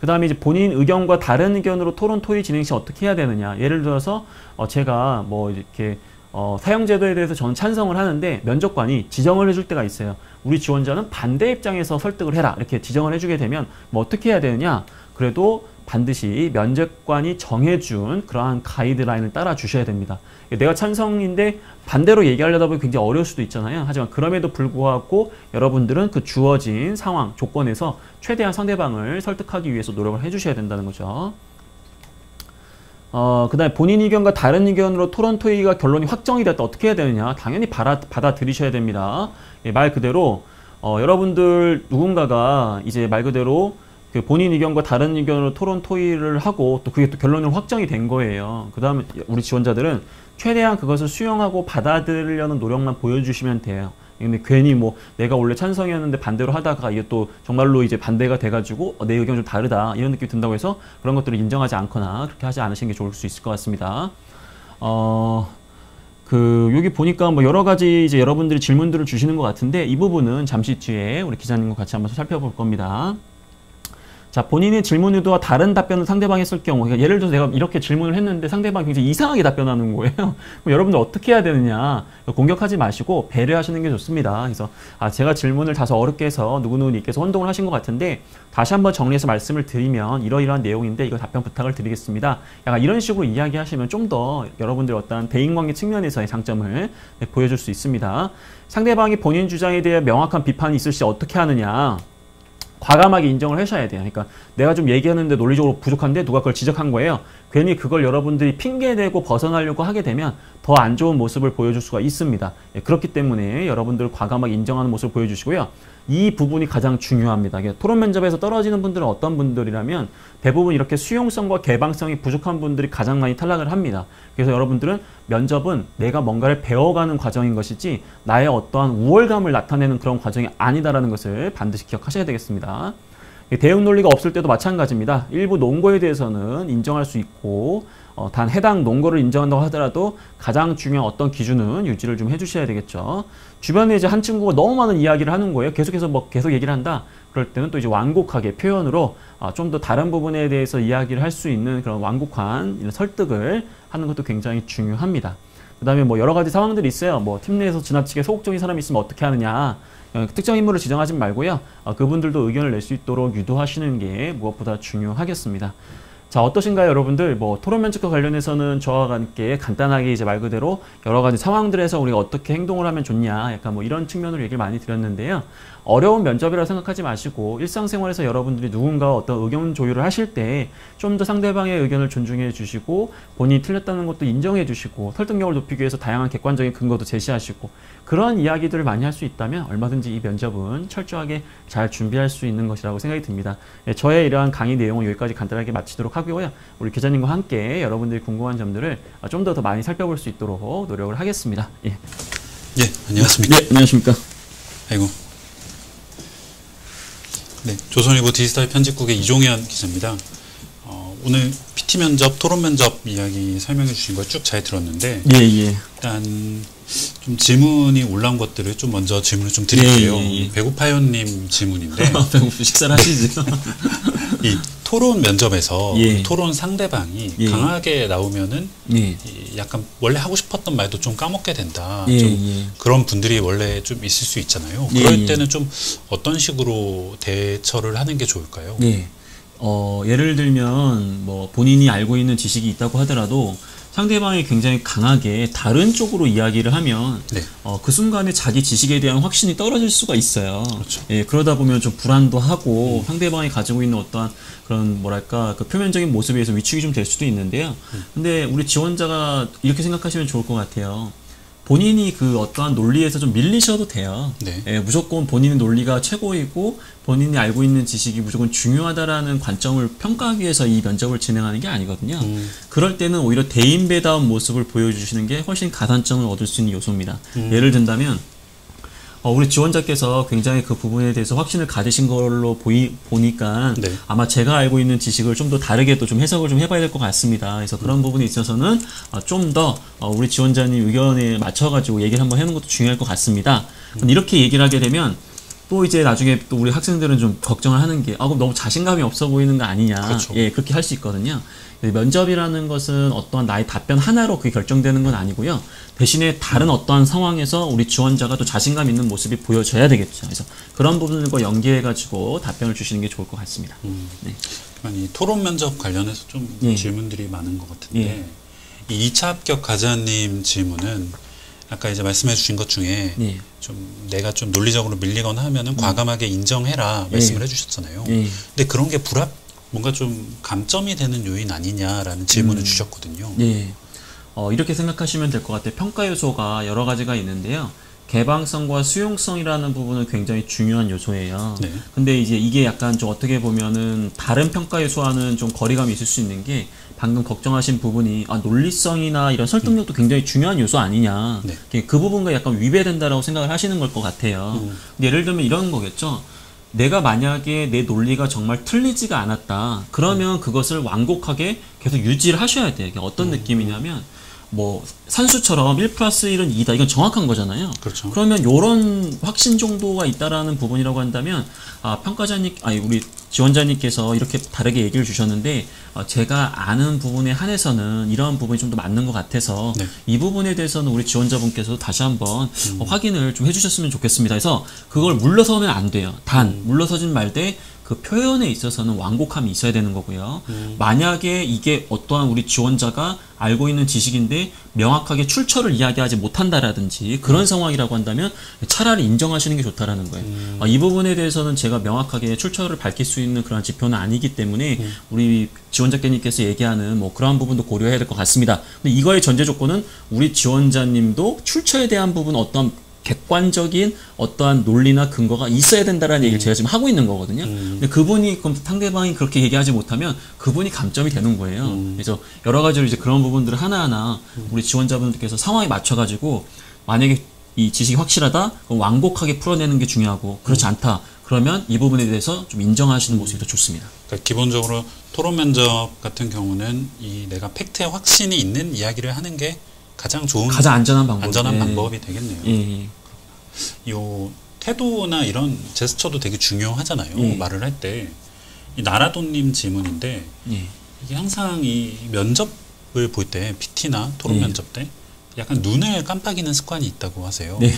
그 다음에 이제 본인 의견과 다른 의견으로 토론, 토의 진행 시 어떻게 해야 되느냐. 예를 들어서 어 제가 뭐 이렇게 어 사형제도에 대해서 저는 찬성을 하는데 면접관이 지정을 해줄 때가 있어요. 우리 지원자는 반대 입장에서 설득을 해라, 이렇게 지정을 해주게 되면 뭐 어떻게 해야 되느냐. 그래도 반드시 면접관이 정해준 그러한 가이드라인을 따라 주셔야 됩니다. 내가 찬성인데 반대로 얘기하려다 보면 굉장히 어려울 수도 있잖아요. 하지만 그럼에도 불구하고 여러분들은 그 주어진 상황, 조건에서 최대한 상대방을 설득하기 위해서 노력을 해주셔야 된다는 거죠. 어, 그 다음에 본인 의견과 다른 의견으로 토론, 토의가 결론이 확정이 됐다. 어떻게 해야 되느냐. 당연히 받아, 받아들이셔야 됩니다. 예, 말 그대로 어, 여러분들 누군가가 이제 말 그대로 그 본인 의견과 다른 의견으로 토론, 토의를 하고 또 그게 또 결론이 확정이 된 거예요. 그 다음에 우리 지원자들은 최대한 그것을 수용하고 받아들이려는 노력만 보여주시면 돼요. 근데 괜히 뭐 내가 원래 찬성이었는데 반대로 하다가 이게 또 정말로 이제 반대가 돼가지고 내 의견이 좀 다르다 이런 느낌이 든다고 해서 그런 것들을 인정하지 않거나 그렇게 하지 않으시는 게 좋을 수 있을 것 같습니다. 어... 그 여기 보니까 뭐 여러 가지 이제 여러분들이 질문들을 주시는 것 같은데 이 부분은 잠시 뒤에 우리 기자님과 같이 한번 살펴볼 겁니다. 자, 본인의 질문 의도와 다른 답변을 상대방이 했을 경우, 그러니까 예를 들어서 내가 이렇게 질문을 했는데 상대방이 굉장히 이상하게 답변하는 거예요. 그럼 여러분들 어떻게 해야 되느냐? 공격하지 마시고 배려하시는 게 좋습니다. 그래서 아, 제가 질문을 다소 어렵게 해서 누구누구님께서 혼동을 하신 것 같은데 다시 한번 정리해서 말씀을 드리면 이러이러한 내용인데 이거 답변 부탁을 드리겠습니다. 약간 이런 식으로 이야기하시면 좀 더 여러분들의 어떤 대인관계 측면에서의 장점을 보여줄 수 있습니다. 상대방이 본인 주장에 대해 명확한 비판이 있을 시 어떻게 하느냐? 과감하게 인정을 하셔야 돼요. 그러니까 내가 좀 얘기하는데 논리적으로 부족한데 누가 그걸 지적한 거예요. 괜히 그걸 여러분들이 핑계대고 벗어나려고 하게 되면 더 안 좋은 모습을 보여줄 수가 있습니다. 예, 그렇기 때문에 여러분들 과감하게 인정하는 모습을 보여주시고요. 이 부분이 가장 중요합니다. 토론 면접에서 떨어지는 분들은 어떤 분들이라면 대부분 이렇게 수용성과 개방성이 부족한 분들이 가장 많이 탈락을 합니다. 그래서 여러분들은 면접은 내가 뭔가를 배워가는 과정인 것이지 나의 어떠한 우월감을 나타내는 그런 과정이 아니다라는 것을 반드시 기억하셔야 되겠습니다. 대응 논리가 없을 때도 마찬가지입니다. 일부 논거에 대해서는 인정할 수 있고 어, 단 해당 논거를 인정한다고 하더라도 가장 중요한 어떤 기준은 유지를 좀 해주셔야 되겠죠. 주변에 이제 한 친구가 너무 많은 이야기를 하는 거예요. 계속해서 뭐 계속 얘기를 한다. 그럴 때는 또 이제 완곡하게 표현으로 아, 좀 더 다른 부분에 대해서 이야기를 할 수 있는 그런 완곡한 이런 설득을 하는 것도 굉장히 중요합니다. 그 다음에 뭐 여러 가지 상황들이 있어요. 뭐 팀 내에서 지나치게 소극적인 사람이 있으면 어떻게 하느냐. 특정 인물을 지정하지 말고요. 어, 그분들도 의견을 낼 수 있도록 유도하시는 게 무엇보다 중요하겠습니다. 자, 어떠신가요, 여러분들? 뭐 토론 면접과 관련해서는 저와 함께 간단하게 이제 말 그대로 여러 가지 상황들에서 우리가 어떻게 행동을 하면 좋냐, 약간 뭐 이런 측면으로 얘기를 많이 드렸는데요. 어려운 면접이라 생각하지 마시고 일상생활에서 여러분들이 누군가와 어떤 의견 조율을 하실 때 좀 더 상대방의 의견을 존중해 주시고 본인이 틀렸다는 것도 인정해 주시고 설득력을 높이기 위해서 다양한 객관적인 근거도 제시하시고 그런 이야기들을 많이 할 수 있다면 얼마든지 이 면접은 철저하게 잘 준비할 수 있는 것이라고 생각이 듭니다. 예, 저의 이러한 강의 내용은 여기까지 간단하게 마치도록 하고요. 우리 기자님과 함께 여러분들이 궁금한 점들을 좀 더 더 많이 살펴볼 수 있도록 노력을 하겠습니다. 예, 예, 안녕하십니까. 예, 안녕하십니까. 아이고. 네, 조선일보 디지털 편집국의 이종현 기자입니다. 어, 오늘 피티 면접, 토론 면접 이야기 설명해 주신 걸 쭉 잘 들었는데, 예, 예. 일단 좀 질문이 올라온 것들을 좀 먼저 질문을 좀 드릴게요. 예, 예, 예. 배고파요님 질문인데, 배고프 식사를 하시죠. 이 토론 면접에서 예. 토론 상대방이 예. 강하게 나오면은 예. 약간 원래 하고 싶었던 말도 좀 까먹게 된다. 예. 좀 예. 그런 분들이 원래 좀 있을 수 있잖아요. 예. 그럴 때는 좀 어떤 식으로 대처를 하는 게 좋을까요? 예. 어, 예를 들면 뭐 본인이 알고 있는 지식이 있다고 하더라도 상대방이 굉장히 강하게 다른 쪽으로 이야기를 하면 네. 어, 그 순간에 자기 지식에 대한 확신이 떨어질 수가 있어요. 그렇죠. 예, 그러다 보면 좀 불안도 하고 음. 상대방이 가지고 있는 어떠한 그런 뭐랄까 그 표면적인 모습에 의해서 위축이 좀 될 수도 있는데요. 음. 근데 우리 지원자가 이렇게 생각하시면 좋을 것 같아요. 본인이 그 어떠한 논리에서 좀 밀리셔도 돼요. 네. 예, 무조건 본인의 논리가 최고이고 본인이 알고 있는 지식이 무조건 중요하다라는 관점을 평가하기 위해서 이 면접을 진행하는 게 아니거든요. 음. 그럴 때는 오히려 대인배다운 모습을 보여주시는 게 훨씬 가산점을 얻을 수 있는 요소입니다. 음. 예를 든다면 어, 우리 지원자께서 굉장히 그 부분에 대해서 확신을 가지신 걸로 보이, 보니까 네. 아마 제가 알고 있는 지식을 좀 더 다르게 또 좀 해석을 좀 해봐야 될 것 같습니다. 그래서 그런 음. 부분에 있어서는 어, 좀 더 어, 우리 지원자님 의견에 맞춰가지고 얘기를 한번 해놓는 것도 중요할 것 같습니다. 음. 이렇게 얘기를 하게 되면 또 이제 나중에 또 우리 학생들은 좀 걱정을 하는 게 아, 그럼 너무 자신감이 없어 보이는 거 아니냐. 그렇죠. 예, 그렇게 할 수 있거든요. 면접이라는 것은 어떠한 나의 답변 하나로 그게 결정되는 건 아니고요. 대신에 다른 어떠한 상황에서 우리 지원자가 또 자신감 있는 모습이 보여져야 되겠죠. 그래서 그런 부분과 연계해가지고 답변을 주시는 게 좋을 것 같습니다. 음. 네. 아니, 토론 면접 관련해서 좀 예. 질문들이 많은 것 같은데 예. 이 이 차 합격 가자님 질문은 아까 이제 말씀해 주신 것 중에 예. 좀 내가 좀 논리적으로 밀리거나 하면은 음. 과감하게 인정해라 말씀을 예. 해주셨잖아요. 예. 근데 그런 게 불합 뭔가 좀 감점이 되는 요인 아니냐라는 질문을 음, 주셨거든요. 예. 어, 이렇게 생각하시면 될 것 같아요. 평가 요소가 여러 가지가 있는데요. 개방성과 수용성이라는 부분은 굉장히 중요한 요소예요. 네. 근데 이제 이게 약간 좀 어떻게 보면은 다른 평가 요소와는 좀 거리감이 있을 수 있는 게, 방금 걱정하신 부분이 아, 논리성이나 이런 설득력도 굉장히 중요한 요소 아니냐, 네. 그 부분과 약간 위배된다라고 생각을 하시는 걸 것 같아요. 음. 근데 예를 들면 이런 거겠죠. 내가 만약에 내 논리가 정말 틀리지가 않았다 그러면 음. 그것을 완곡하게 계속 유지를 하셔야 돼요. 어떤 음. 느낌이냐면 뭐 산수처럼 일 플러스 일은 이다, 이건 정확한 거잖아요. 그렇죠. 그러면 요런 확신 정도가 있다라는 부분이라고 한다면, 아 평가자님, 아니 우리 지원자님께서 이렇게 다르게 얘기를 주셨는데 아, 제가 아는 부분에 한해서는 이러한 부분이 좀 더 맞는 것 같아서 네. 이 부분에 대해서는 우리 지원자분께서 다시 한번 음. 어, 확인을 좀 해주셨으면 좋겠습니다. 그래서 그걸 물러서면 안 돼요. 단 음. 물러서진 말되 그 표현에 있어서는 완곡함이 있어야 되는 거고요. 음. 만약에 이게 어떠한 우리 지원자가 알고 있는 지식인데 명확하게 출처를 이야기하지 못한다라든지 그런 음. 상황이라고 한다면 차라리 인정하시는 게 좋다라는 거예요. 음. 아, 이 부분에 대해서는 제가 명확하게 출처를 밝힐 수 있는 그런 지표는 아니기 때문에 음. 우리 지원자님께서 얘기하는 뭐 그러한 부분도 고려해야 될 것 같습니다. 근데 이거의 전제 조건은 우리 지원자님도 출처에 대한 부분 어떤 객관적인 어떠한 논리나 근거가 있어야 된다라는 음. 얘기를 제가 지금 하고 있는 거거든요. 음. 근데 그분이, 그럼 상대방이 그렇게 얘기하지 못하면 그분이 감점이 되는 거예요. 음. 그래서 여러 가지로 이제 그런 부분들을 하나하나 음. 우리 지원자분들께서 상황에 맞춰가지고, 만약에 이 지식이 확실하다, 그럼 완곡하게 풀어내는 게 중요하고, 그렇지 음. 않다, 그러면 이 부분에 대해서 좀 인정하시는 모습이 더 좋습니다. 그러니까 기본적으로 토론 면접 같은 경우는 이 내가 팩트에 확신이 있는 이야기를 하는 게 가장 좋은, 가장 안전한 방법, 안전한 예. 방법이 되겠네요. 예. 요 태도나 이런 제스처도 되게 중요하잖아요. 예. 말을 할 때. 이 나라돈님 질문인데 예. 이게 항상 이 면접을 볼 때 피티나 토론 예. 면접 때 약간 눈을 깜빡이는 습관이 있다고 하세요. 네.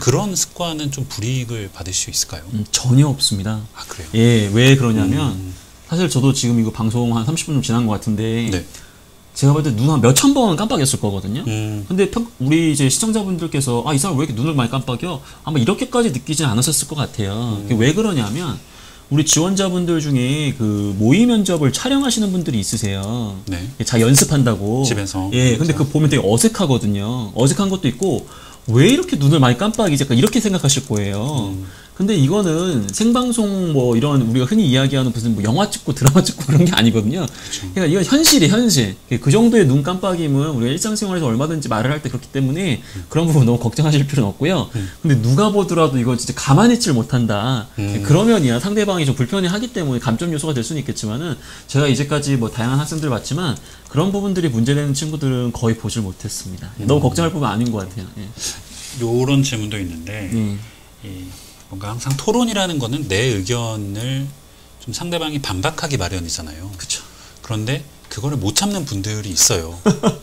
그런 습관은 좀 불이익을 받을 수 있을까요? 음, 전혀 없습니다. 아 그래요? 예. 왜 그러냐면 음. 사실 저도 지금 이거 방송 한 삼십 분 좀 지난 것 같은데. 네. 제가 볼 때 눈 한 몇천 번은 깜빡였을 거거든요. 음. 근데 평, 우리 이제 시청자분들께서 아, 이 사람 왜 이렇게 눈을 많이 깜빡여? 아마 이렇게까지 느끼진 않으셨을 것 같아요. 음. 왜 그러냐면 우리 지원자분들 중에 그 모의 면접을 촬영하시는 분들이 있으세요. 네. 자 연습한다고 집에서. 예. 근데 그 보면 되게 어색하거든요. 어색한 것도 있고 왜 이렇게 눈을 많이 깜빡이지? 이렇게 생각하실 거예요. 음. 근데 이거는 생방송 뭐 이런 우리가 흔히 이야기하는 무슨 뭐 영화 찍고 드라마 찍고 그런 게 아니거든요. 그쵸. 그러니까 이건 현실이 현실. 그 정도의 눈 깜빡임은 우리가 일상생활에서 얼마든지 말을 할 때 그렇기 때문에 음. 그런 부분 너무 걱정하실 필요는 없고요. 음. 근데 누가 보더라도 이거 진짜 가만히 있질 못한다. 음. 그러면이야 상대방이 좀 불편해하기 때문에 감점 요소가 될 수는 있겠지만은 제가 이제까지 뭐 다양한 학생들 봤지만 그런 부분들이 문제되는 친구들은 거의 보질 못했습니다. 음. 너무 걱정할 부분 아닌 것 같아요. 요런 예. 질문도 있는데. 음. 예. 뭔가 항상 토론이라는 거는 내 의견을 좀 상대방이 반박하기 마련이잖아요. 그렇죠. 그런데 그거를 못 참는 분들이 있어요.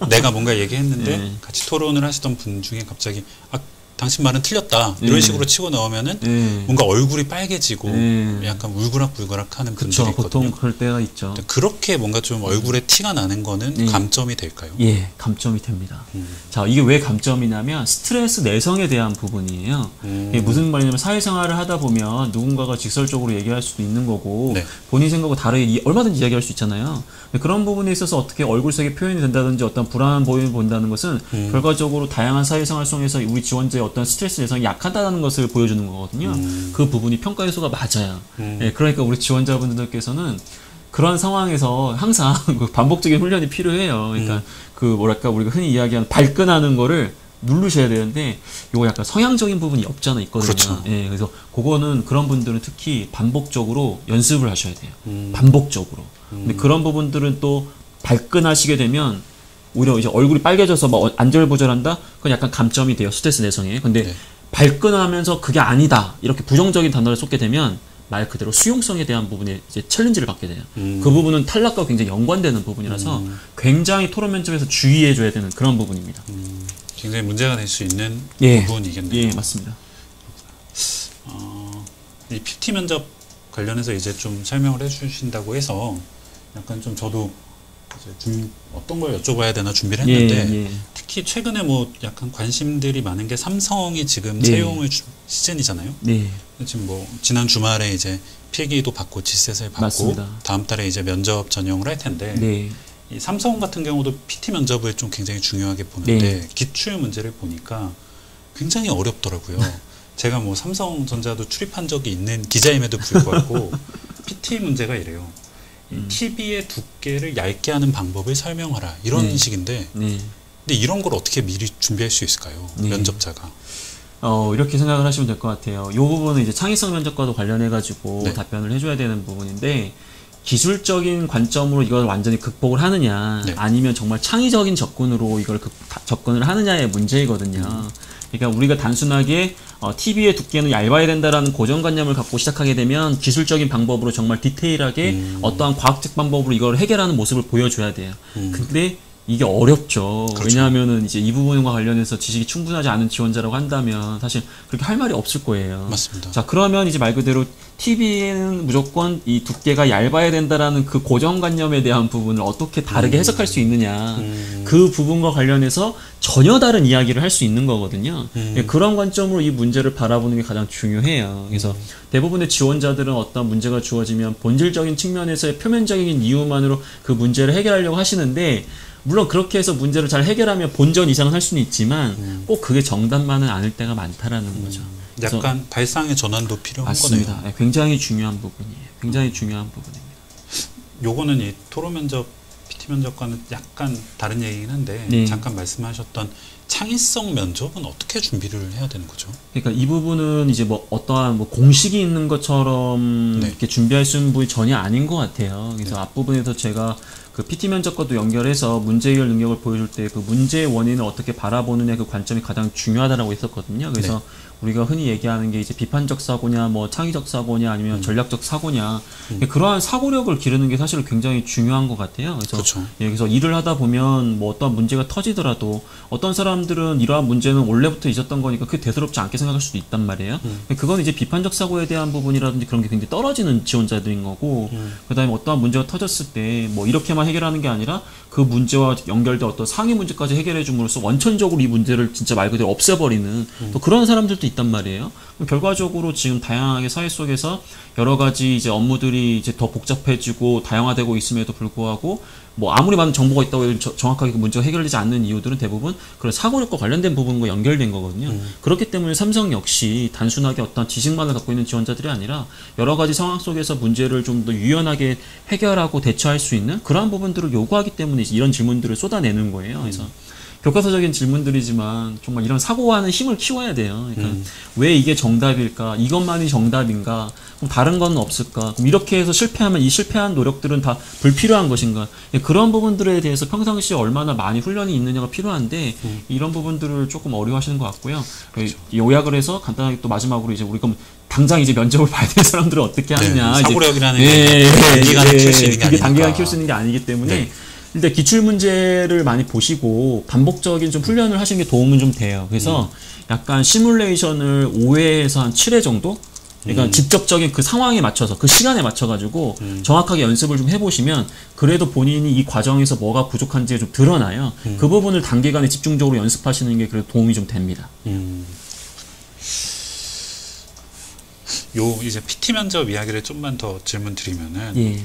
내가 뭔가 얘기했는데 네. 같이 토론을 하시던 분 중에 갑자기 아, 당신 말은 틀렸다. 이런 네. 식으로 치고 나오면은 네. 뭔가 얼굴이 빨개지고 네. 약간 울그락불그락하는 분들이 있거든요. 보통 그럴 때가 있죠. 그렇게 뭔가 좀 얼굴에 티가 나는 거는 네. 감점이 될까요? 예, 감점이 됩니다. 음. 자, 이게 왜 감점이냐면 스트레스 내성에 대한 부분이에요. 음. 이게 무슨 말이냐면 사회생활을 하다 보면 누군가가 직설적으로 얘기할 수도 있는 거고 네. 본인 생각하고 다르게 얼마든지 이야기할 수 있잖아요. 그런 부분에 있어서 어떻게 얼굴색이 표현이 된다든지 어떤 불안한 보임을 본다는 것은 음. 결과적으로 다양한 사회생활 속에서 우리 지원자의 어떤 스트레스 내성이 약하다는 것을 보여주는 거거든요. 음. 그 부분이 평가 요소가 맞아요. 음. 예, 그러니까 우리 지원자분들께서는 그런 상황에서 항상 반복적인 훈련이 필요해요. 그러니까 음. 그 뭐랄까 우리가 흔히 이야기하는 발끈하는 거를 누르셔야 되는데 요거 약간 성향적인 부분이 없지 않아 있거든요. 그렇죠. 예, 그래서 그거는 그런 분들은 특히 반복적으로 연습을 하셔야 돼요. 음. 반복적으로. 음. 근데 그런 부분들은 또 발끈하시게 되면 오히려 이제 얼굴이 빨개져서 막 안절부절한다? 그건 약간 감점이 돼요. 스트레스 내성에. 근데 네. 발끈하면서 그게 아니다. 이렇게 부정적인 단어를 쏟게 되면 말 그대로 수용성에 대한 부분에 이제 챌린지를 받게 돼요. 음. 그 부분은 탈락과 굉장히 연관되는 부분이라서 음. 굉장히 토론 면접에서 주의해줘야 되는 그런 부분입니다. 음. 굉장히 문제가 될 수 있는 예. 부분이겠네요. 예, 맞습니다. 어, 이 피티 면접 관련해서 이제 좀 설명을 해주신다고 해서 약간 좀 저도 좀 어떤 걸 여쭤봐야 되나 준비를 했는데 예, 예. 특히 최근에 뭐 약간 관심들이 많은 게 삼성이 지금 채용을 예. 시즌이잖아요. 예. 지금 뭐 지난 주말에 이제 필기도 받고 지셋을 받고 맞습니다. 다음 달에 이제 면접 전형을 할 텐데 예. 이 삼성 같은 경우도 피티 면접을 좀 굉장히 중요하게 보는데 예. 기출 문제를 보니까 굉장히 어렵더라고요. 제가 뭐 삼성전자도 출입한 적이 있는 기자임에도 불구하고 피티 문제가 이래요. 음. 티비의 두께를 얇게 하는 방법을 설명하라 이런 네. 식인데 네. 근데 이런 걸 어떻게 미리 준비할 수 있을까요? 네. 면접자가. 어, 이렇게 생각을 하시면 될 것 같아요. 이 부분은 이제 창의성 면접과도 관련해가지고 네. 답변을 해줘야 되는 부분인데 기술적인 관점으로 이걸 완전히 극복을 하느냐 네. 아니면 정말 창의적인 접근으로 이걸 극, 접근을 하느냐의 문제이거든요. 음. 그러니까 우리가 단순하게 어, 티비의 두께는 얇아야 된다라는 고정관념을 갖고 시작하게 되면 기술적인 방법으로 정말 디테일하게 음. 어떠한 과학적 방법으로 이걸 해결하는 모습을 보여줘야 돼요. 음. 근데 이게 어렵죠. 그렇죠. 왜냐하면은 이제 이 부분과 관련해서 지식이 충분하지 않은 지원자라고 한다면 사실 그렇게 할 말이 없을 거예요. 맞습니다. 자, 그러면 이제 말 그대로 티비는 무조건 이 두께가 얇아야 된다라는 그 고정관념에 대한 부분을 어떻게 다르게 음. 해석할 수 있느냐. 음. 그 부분과 관련해서 전혀 다른 이야기를 할 수 있는 거거든요. 음. 예, 그런 관점으로 이 문제를 바라보는 게 가장 중요해요. 그래서 음. 대부분의 지원자들은 어떤 문제가 주어지면 본질적인 측면에서의 표면적인 이유만으로 그 문제를 해결하려고 하시는데 물론 그렇게 해서 문제를 잘 해결하면 본전 이상은 할 수는 있지만 음. 꼭 그게 정답만은 아닐 때가 많다라는 음. 거죠. 약간 발상의 전환도 필요한 맞습니다. 거네요. 네, 굉장히 중요한 부분이에요. 굉장히 음. 중요한 부분입니다. 요거는 이 토론 면접, 피티 면접과는 약간 다른 얘기긴 한데 네. 잠깐 말씀하셨던 창의성 면접은 어떻게 준비를 해야 되는 거죠? 그러니까 이 부분은 이제 뭐 어떠한 뭐 공식이 있는 것처럼 네. 이렇게 준비할 수 있는 부분이 전혀 아닌 것 같아요. 그래서 네. 앞부분에서 제가 그 피티 면접과도 연결해서 문제 해결 능력을 보여줄 때 그 문제의 원인을 어떻게 바라보느냐 그 관점이 가장 중요하다라고 했었거든요. 그래서 네. 우리가 흔히 얘기하는 게 이제 비판적 사고냐, 뭐 창의적 사고냐, 아니면 음. 전략적 사고냐 음. 그러한 사고력을 기르는 게 사실 굉장히 중요한 것 같아요. 그래서, 그렇죠. 예, 그래서 일을 하다 보면 뭐 어떤 문제가 터지더라도 어떤 사람들은 이러한 문제는 원래부터 있었던 거니까 그게 대수롭지 않게 생각할 수도 있단 말이에요. 음. 그건 이제 비판적 사고에 대한 부분이라든지 그런 게 굉장히 떨어지는 지원자들인 거고 음. 그 다음에 어떠한 문제가 터졌을 때 뭐 이렇게만 해결하는 게 아니라 그 문제와 연결된 어떤 상위 문제까지 해결해 줌으로써 원천적으로 이 문제를 진짜 말 그대로 없애버리는 음. 또 그런 사람들도 있단 말이에요. 그럼 결과적으로 지금 다양하게 사회 속에서 여러 가지 이제 업무들이 이제 더 복잡해지고 다양화되고 있음에도 불구하고 뭐 아무리 많은 정보가 있다고 해도 저, 정확하게 그 문제가 해결되지 않는 이유들은 대부분 그런 사고력과 관련된 부분과 연결된 거거든요. 음. 그렇기 때문에 삼성 역시 단순하게 어떤 지식만을 갖고 있는 지원자들이 아니라 여러 가지 상황 속에서 문제를 좀 더 유연하게 해결하고 대처할 수 있는 그러한 부분들을 요구하기 때문에 이런 질문들을 쏟아내는 거예요. 음. 그래서 교과서적인 질문들이지만 정말 이런 사고하는 힘을 키워야 돼요. 그러니까 음. 왜 이게 정답일까? 이것만이 정답인가? 그럼 다른 건 없을까? 그럼 이렇게 해서 실패하면 이 실패한 노력들은 다 불필요한 것인가? 그런 부분들에 대해서 평상시에 얼마나 많이 훈련이 있느냐가 필요한데 음. 이런 부분들을 조금 어려워하시는 것 같고요. 그렇죠. 요약을 해서 간단하게 또 마지막으로 이제 우리가 당장 이제 면접을 봐야 될 사람들은 어떻게 하느냐? 네, 사고력이라는 게 단기간에 키울 수 있는 게 아니니까. 그게 단기간에 키울 수 있는 게 아니기 때문에. 네. 근데 기출문제를 많이 보시고 반복적인 좀 훈련을 하시는 게 도움은 좀 돼요. 그래서 음. 약간 시뮬레이션을 오 회에서 한 칠 회 정도? 그러니까 음. 직접적인 그 상황에 맞춰서 그 시간에 맞춰가지고 음. 정확하게 연습을 좀 해보시면 그래도 본인이 이 과정에서 뭐가 부족한지 좀 드러나요. 음. 그 부분을 단기간에 집중적으로 연습하시는 게 그래도 도움이 좀 됩니다. 음. 요 이제 피티 면접 이야기를 좀만 더 질문 드리면은 예.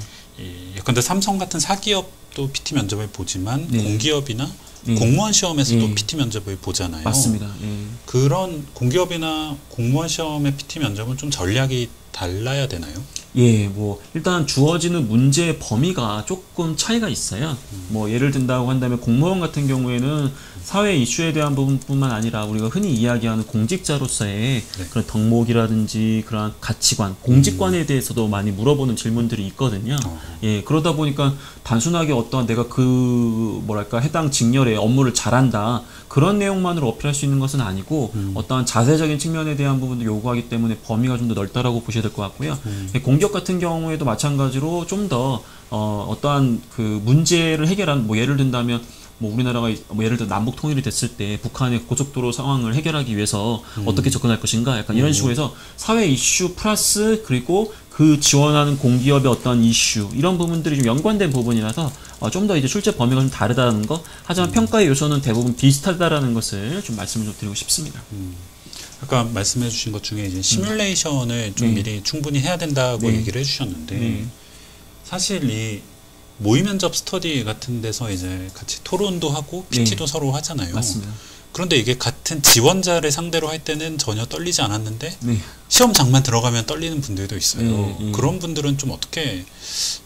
예컨대 삼성 같은 사기업도 피티 면접을 보지만 네. 공기업이나 네. 공무원 시험에서도 네. 피티 면접을 보잖아요. 맞습니다. 네. 그런 공기업이나 공무원 시험의 피티 면접은 좀 전략이 달라야 되나요? 예, 뭐 일단 주어지는 문제의 범위가 조금 차이가 있어요. 음. 뭐 예를 든다고 한다면 공무원 같은 경우에는 사회 이슈에 대한 부분뿐만 아니라 우리가 흔히 이야기하는 공직자로서의 네. 그런 덕목이라든지 그런 가치관, 공직관에 음. 대해서도 많이 물어보는 질문들이 있거든요. 어. 예, 그러다 보니까 단순하게 어떤 내가 그 뭐랄까 해당 직렬의 업무를 잘한다 그런 내용만으로 어필할 수 있는 것은 아니고 음. 어떠한 자세적인 측면에 대한 부분도 요구하기 때문에 범위가 좀 더 넓다라고 보셔야 될 것 같고요. 음. 예, 공격 같은 경우에도 마찬가지로 좀 더 어, 어떠한 그 문제를 해결한 뭐 예를 든다면 뭐 우리나라가 뭐 예를 들어 남북 통일이 됐을 때 북한의 고속도로 상황을 해결하기 위해서 음. 어떻게 접근할 것인가 약간 이런 음. 식으로 해서 사회 이슈 플러스 그리고 그 지원하는 공기업의 어떤 이슈 이런 부분들이 좀 연관된 부분이라서 어, 좀 더 이제 출제 범위가 좀 다르다는 거 하지만 음. 평가의 요소는 대부분 비슷하다라는 것을 좀 말씀을 좀 드리고 싶습니다. 음. 아까 말씀해 주신 것 중에 이제 시뮬레이션을 음. 좀 네. 미리 충분히 해야 된다고 네. 얘기를 해 주셨는데 네. 사실 이 모의 면접 스터디 같은 데서 이제 같이 토론도 하고 피티도 네. 서로 하잖아요. 맞습니다. 그런데 이게 같은 지원자를 상대로 할 때는 전혀 떨리지 않았는데 네. 시험장만 들어가면 떨리는 분들도 있어요. 네, 네. 그런 분들은 좀 어떻게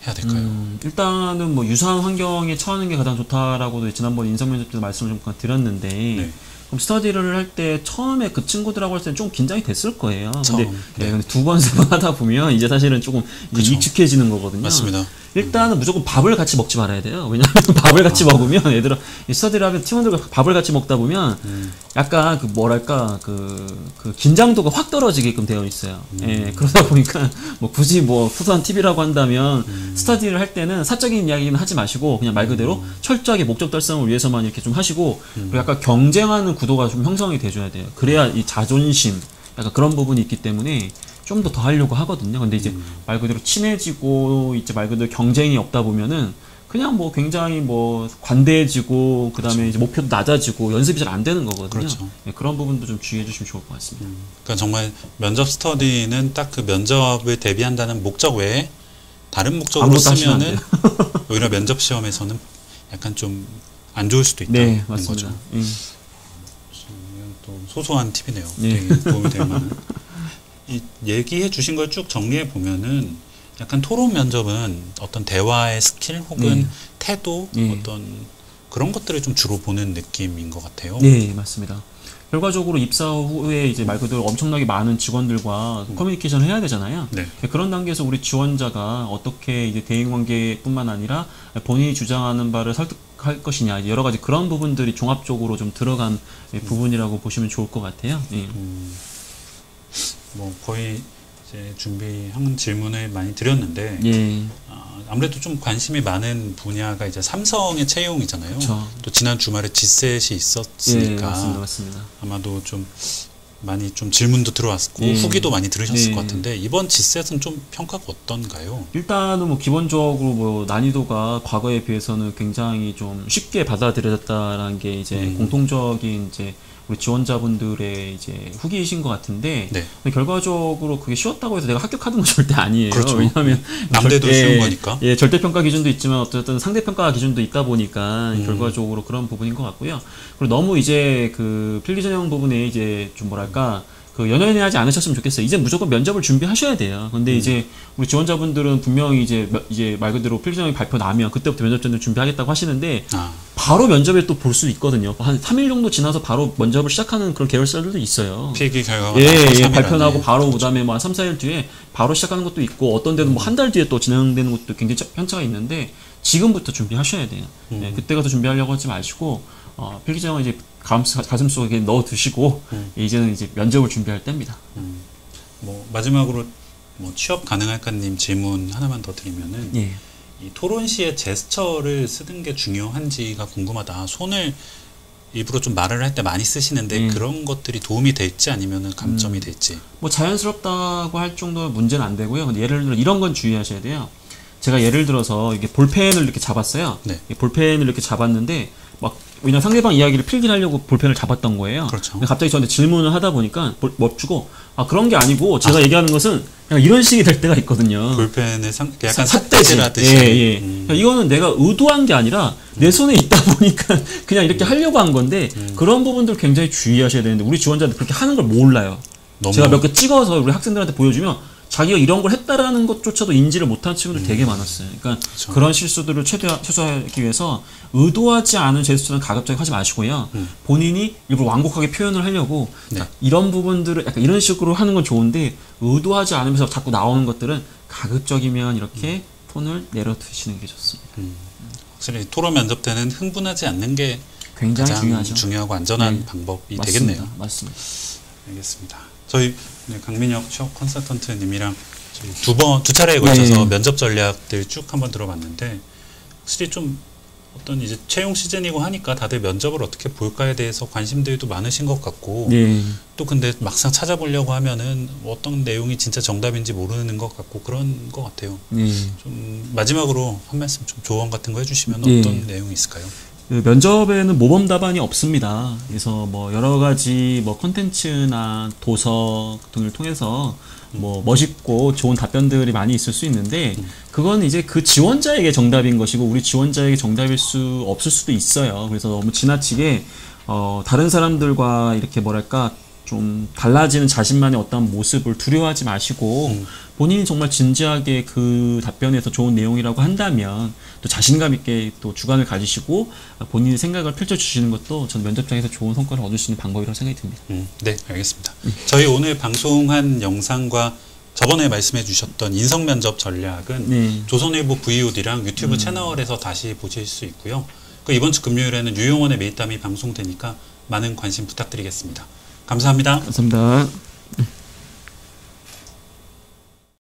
해야 될까요? 음, 일단은 뭐 유사한 환경에 처하는 게 가장 좋다라고도 지난번 인성면접 때도 말씀을 잠깐 드렸는데 네. 그럼 스터디를 할 때 처음에 그 친구들하고 할 때는 좀 긴장이 됐을 거예요. 처음, 근데, 네. 네, 근데 두 번, 세 번 하다 보면 이제 사실은 조금 이제 익숙해지는 거거든요. 맞습니다. 일단은 음. 무조건 밥을 같이 먹지 말아야 돼요. 왜냐하면 밥을 같이 아. 먹으면 얘들아 스터디를 하면 팀원들과 밥을 같이 먹다 보면 음. 약간 그 뭐랄까 그, 그 긴장도가 확 떨어지게끔 되어 있어요. 음. 예, 그러다 보니까 뭐 굳이 뭐 후선 팁이라고 한다면 음. 스터디를 할 때는 사적인 이야기는 하지 마시고 그냥 말 그대로 음. 철저하게 목적 달성을 위해서만 이렇게 좀 하시고 음. 그리고 약간 경쟁하는 구도가 좀 형성이 돼줘야 돼요. 그래야 이 자존심 약간 그런 부분이 있기 때문에 좀 더 더 하려고 하거든요. 근데 이제 음. 말 그대로 친해지고 이제 말 그대로 경쟁이 없다 보면은 그냥 뭐 굉장히 뭐 관대해지고 그다음에 그렇죠. 이제 목표도 낮아지고 연습이 잘 안 되는 거거든요. 그렇죠. 네, 그런 부분도 좀 주의해 주시면 좋을 것 같습니다. 음. 그러니까 정말 면접 스터디는 딱 그 면접을 대비한다는 목적 외에 다른 목적으로 쓰면은 오히려 면접 시험에서는 약간 좀 안 좋을 수도 있다는 네, 맞습니다. 거죠. 음. 또 소소한 팁이네요. 네. 되게 도움이 될 만한. 이 얘기해 주신 걸 쭉 정리해 보면은 약간 토론 면접은 어떤 대화의 스킬 혹은 네. 태도 네. 어떤 그런 것들을 좀 주로 보는 느낌인 것 같아요. 네, 맞습니다. 결과적으로 입사 후에 이제 말 그대로 엄청나게 많은 직원들과 음. 커뮤니케이션을 해야 되잖아요. 네. 그런 단계에서 우리 지원자가 어떻게 이제 대인 관계뿐만 아니라 본인이 주장하는 바를 설득할 것이냐 여러 가지 그런 부분들이 종합적으로 좀 들어간 음. 부분이라고 보시면 좋을 것 같아요. 네. 음. 뭐 거의 이제 준비한 질문을 많이 드렸는데 예. 어, 아무래도 좀 관심이 많은 분야가 이제 삼성의 채용이잖아요. 그쵸. 또 지난 주말에 지셋이 있었으니까 예, 맞습니다, 맞습니다. 아마도 좀 많이 좀 질문도 들어왔고 예. 후기도 많이 들으셨을 예. 것 같은데 이번 지셋은 좀 평가가 어떤가요? 일단은 뭐 기본적으로 뭐 난이도가 과거에 비해서는 굉장히 좀 쉽게 받아들여졌다라는 게 이제 음. 공통적인 이제 우리 지원자분들의 이제 후기이신 것 같은데 네. 근데 결과적으로 그게 쉬웠다고 해서 내가 합격하는 건 절대 아니에요. 그렇죠. 왜냐하면 남들도 절, 쉬운 예, 거니까. 예, 절대평가 기준도 있지만 어쨌든 상대평가 기준도 있다 보니까 음. 결과적으로 그런 부분인 것 같고요. 그리고 너무 이제 그 필기 전형 부분에 이제 좀 뭐랄까 그 연연해 하지 않으셨으면 좋겠어요. 이제 무조건 면접을 준비하셔야 돼요. 근데 음. 이제 우리 지원자분들은 분명히 이제 이제 말 그대로 필기 전형이 발표 나면 그때부터 면접전을 준비하겠다고 하시는데 아. 바로 면접에 또 볼 수 있거든요. 한 삼 일 정도 지나서 바로 면접을 시작하는 그런 계열사들도 있어요. 필기 결과가 예, 예, 발표나고 바로 그렇죠. 그다음에 뭐 한 삼, 사 일 뒤에 바로 시작하는 것도 있고 어떤 데는 음. 뭐 한 달 뒤에 또 진행되는 것도 굉장히 편차가 있는데 지금부터 준비하셔야 돼요. 음. 예, 그때 가서 준비하려고 하지 마시고 어, 필기 전형은 이제 가슴 속에 넣어 두시고 음. 이제는 이제 면접을 준비할 때입니다. 음. 뭐 마지막으로 뭐 취업 가능할까님 질문 하나만 더 드리면은 예. 이 토론 시에 제스처를 쓰는 게 중요한지가 궁금하다. 손을 일부러 좀 말을 할 때 많이 쓰시는데 예. 그런 것들이 도움이 될지 아니면은 감점이 음. 될지. 뭐 자연스럽다고 할 정도의 문제는 안 되고요. 근데 예를 들어 이런 건 주의하셔야 돼요. 제가 예를 들어서 이게 볼펜을 이렇게 잡았어요. 네. 볼펜을 이렇게 잡았는데 막 왜냐 상대방 이야기를 필기를 하려고 볼펜을 잡았던 거예요. 그렇죠. 근데 갑자기 저한테 질문을 하다 보니까 볼, 멈추고 아 그런 게 아니고 제가 아. 얘기하는 것은 그냥 이런 식이 될 때가 있거든요. 볼펜의 상 약간 삿대질 하듯이. 예, 예. 음. 그러니까 이거는 내가 의도한 게 아니라 내 손에 있다 보니까 그냥 이렇게 음. 하려고 한 건데 음. 그런 부분들 굉장히 주의하셔야 되는데 우리 지원자들 그렇게 하는 걸 몰라요. 너무... 제가 몇 개 찍어서 우리 학생들한테 보여주면 자기가 이런 걸 했다라는 것조차도 인지를 못한 친구들 음. 되게 많았어요. 그러니까 그렇죠. 그런 실수들을 최대한 최소화하기 위해서 의도하지 않은 제스처는 가급적 하지 마시고요. 음. 본인이 일부러 완곡하게 표현을 하려고 네. 이런 부분들을 약간 이런 식으로 하는 건 좋은데 의도하지 않으면서 자꾸 나오는 것들은 가급적이면 이렇게 음. 톤을 내려두시는 게 좋습니다. 음. 확실히 토론 면접 때는 흥분하지 않는 게 굉장히 가장 중요하죠. 중요하고 안전한 네. 방법이 맞습니다. 되겠네요. 맞습니다. 알겠습니다. 저희 강민혁 취업 컨설턴트님이랑 두 번, 두 차례에 걸쳐서 네. 면접 전략들 쭉 한번 들어봤는데 확실히 좀 어떤 이제 채용 시즌이고 하니까 다들 면접을 어떻게 볼까에 대해서 관심들도 많으신 것 같고 네. 또 근데 막상 찾아보려고 하면은 어떤 내용이 진짜 정답인지 모르는 것 같고 그런 것 같아요. 네. 좀 마지막으로 한 말씀 좀 조언 같은 거 해주시면 네. 어떤 내용이 있을까요? 그 면접에는 모범 답안이 없습니다. 그래서 뭐 여러 가지 뭐 컨텐츠나 도서 등을 통해서 뭐 멋있고 좋은 답변들이 많이 있을 수 있는데 그건 이제 그 지원자에게 정답인 것이고 우리 지원자에게 정답일 수 없을 수도 있어요. 그래서 너무 지나치게 어 다른 사람들과 이렇게 뭐랄까 좀 달라지는 자신만의 어떤 모습을 두려워하지 마시고 음. 본인이 정말 진지하게 그 답변에서 좋은 내용이라고 한다면 또 자신감 있게 또 주관을 가지시고 본인의 생각을 펼쳐주시는 것도 전 면접장에서 좋은 성과를 얻을 수 있는 방법이라고 생각이 듭니다. 음, 네, 알겠습니다. 음. 저희 오늘 방송한 영상과 저번에 말씀해 주셨던 인성면접 전략은 네. 조선일보 브이오디랑 유튜브 음. 채널에서 다시 보실 수 있고요. 그 이번 주 금요일에는 유용원의 매입담이 방송되니까 많은 관심 부탁드리겠습니다. 감사합니다. 감사합니다.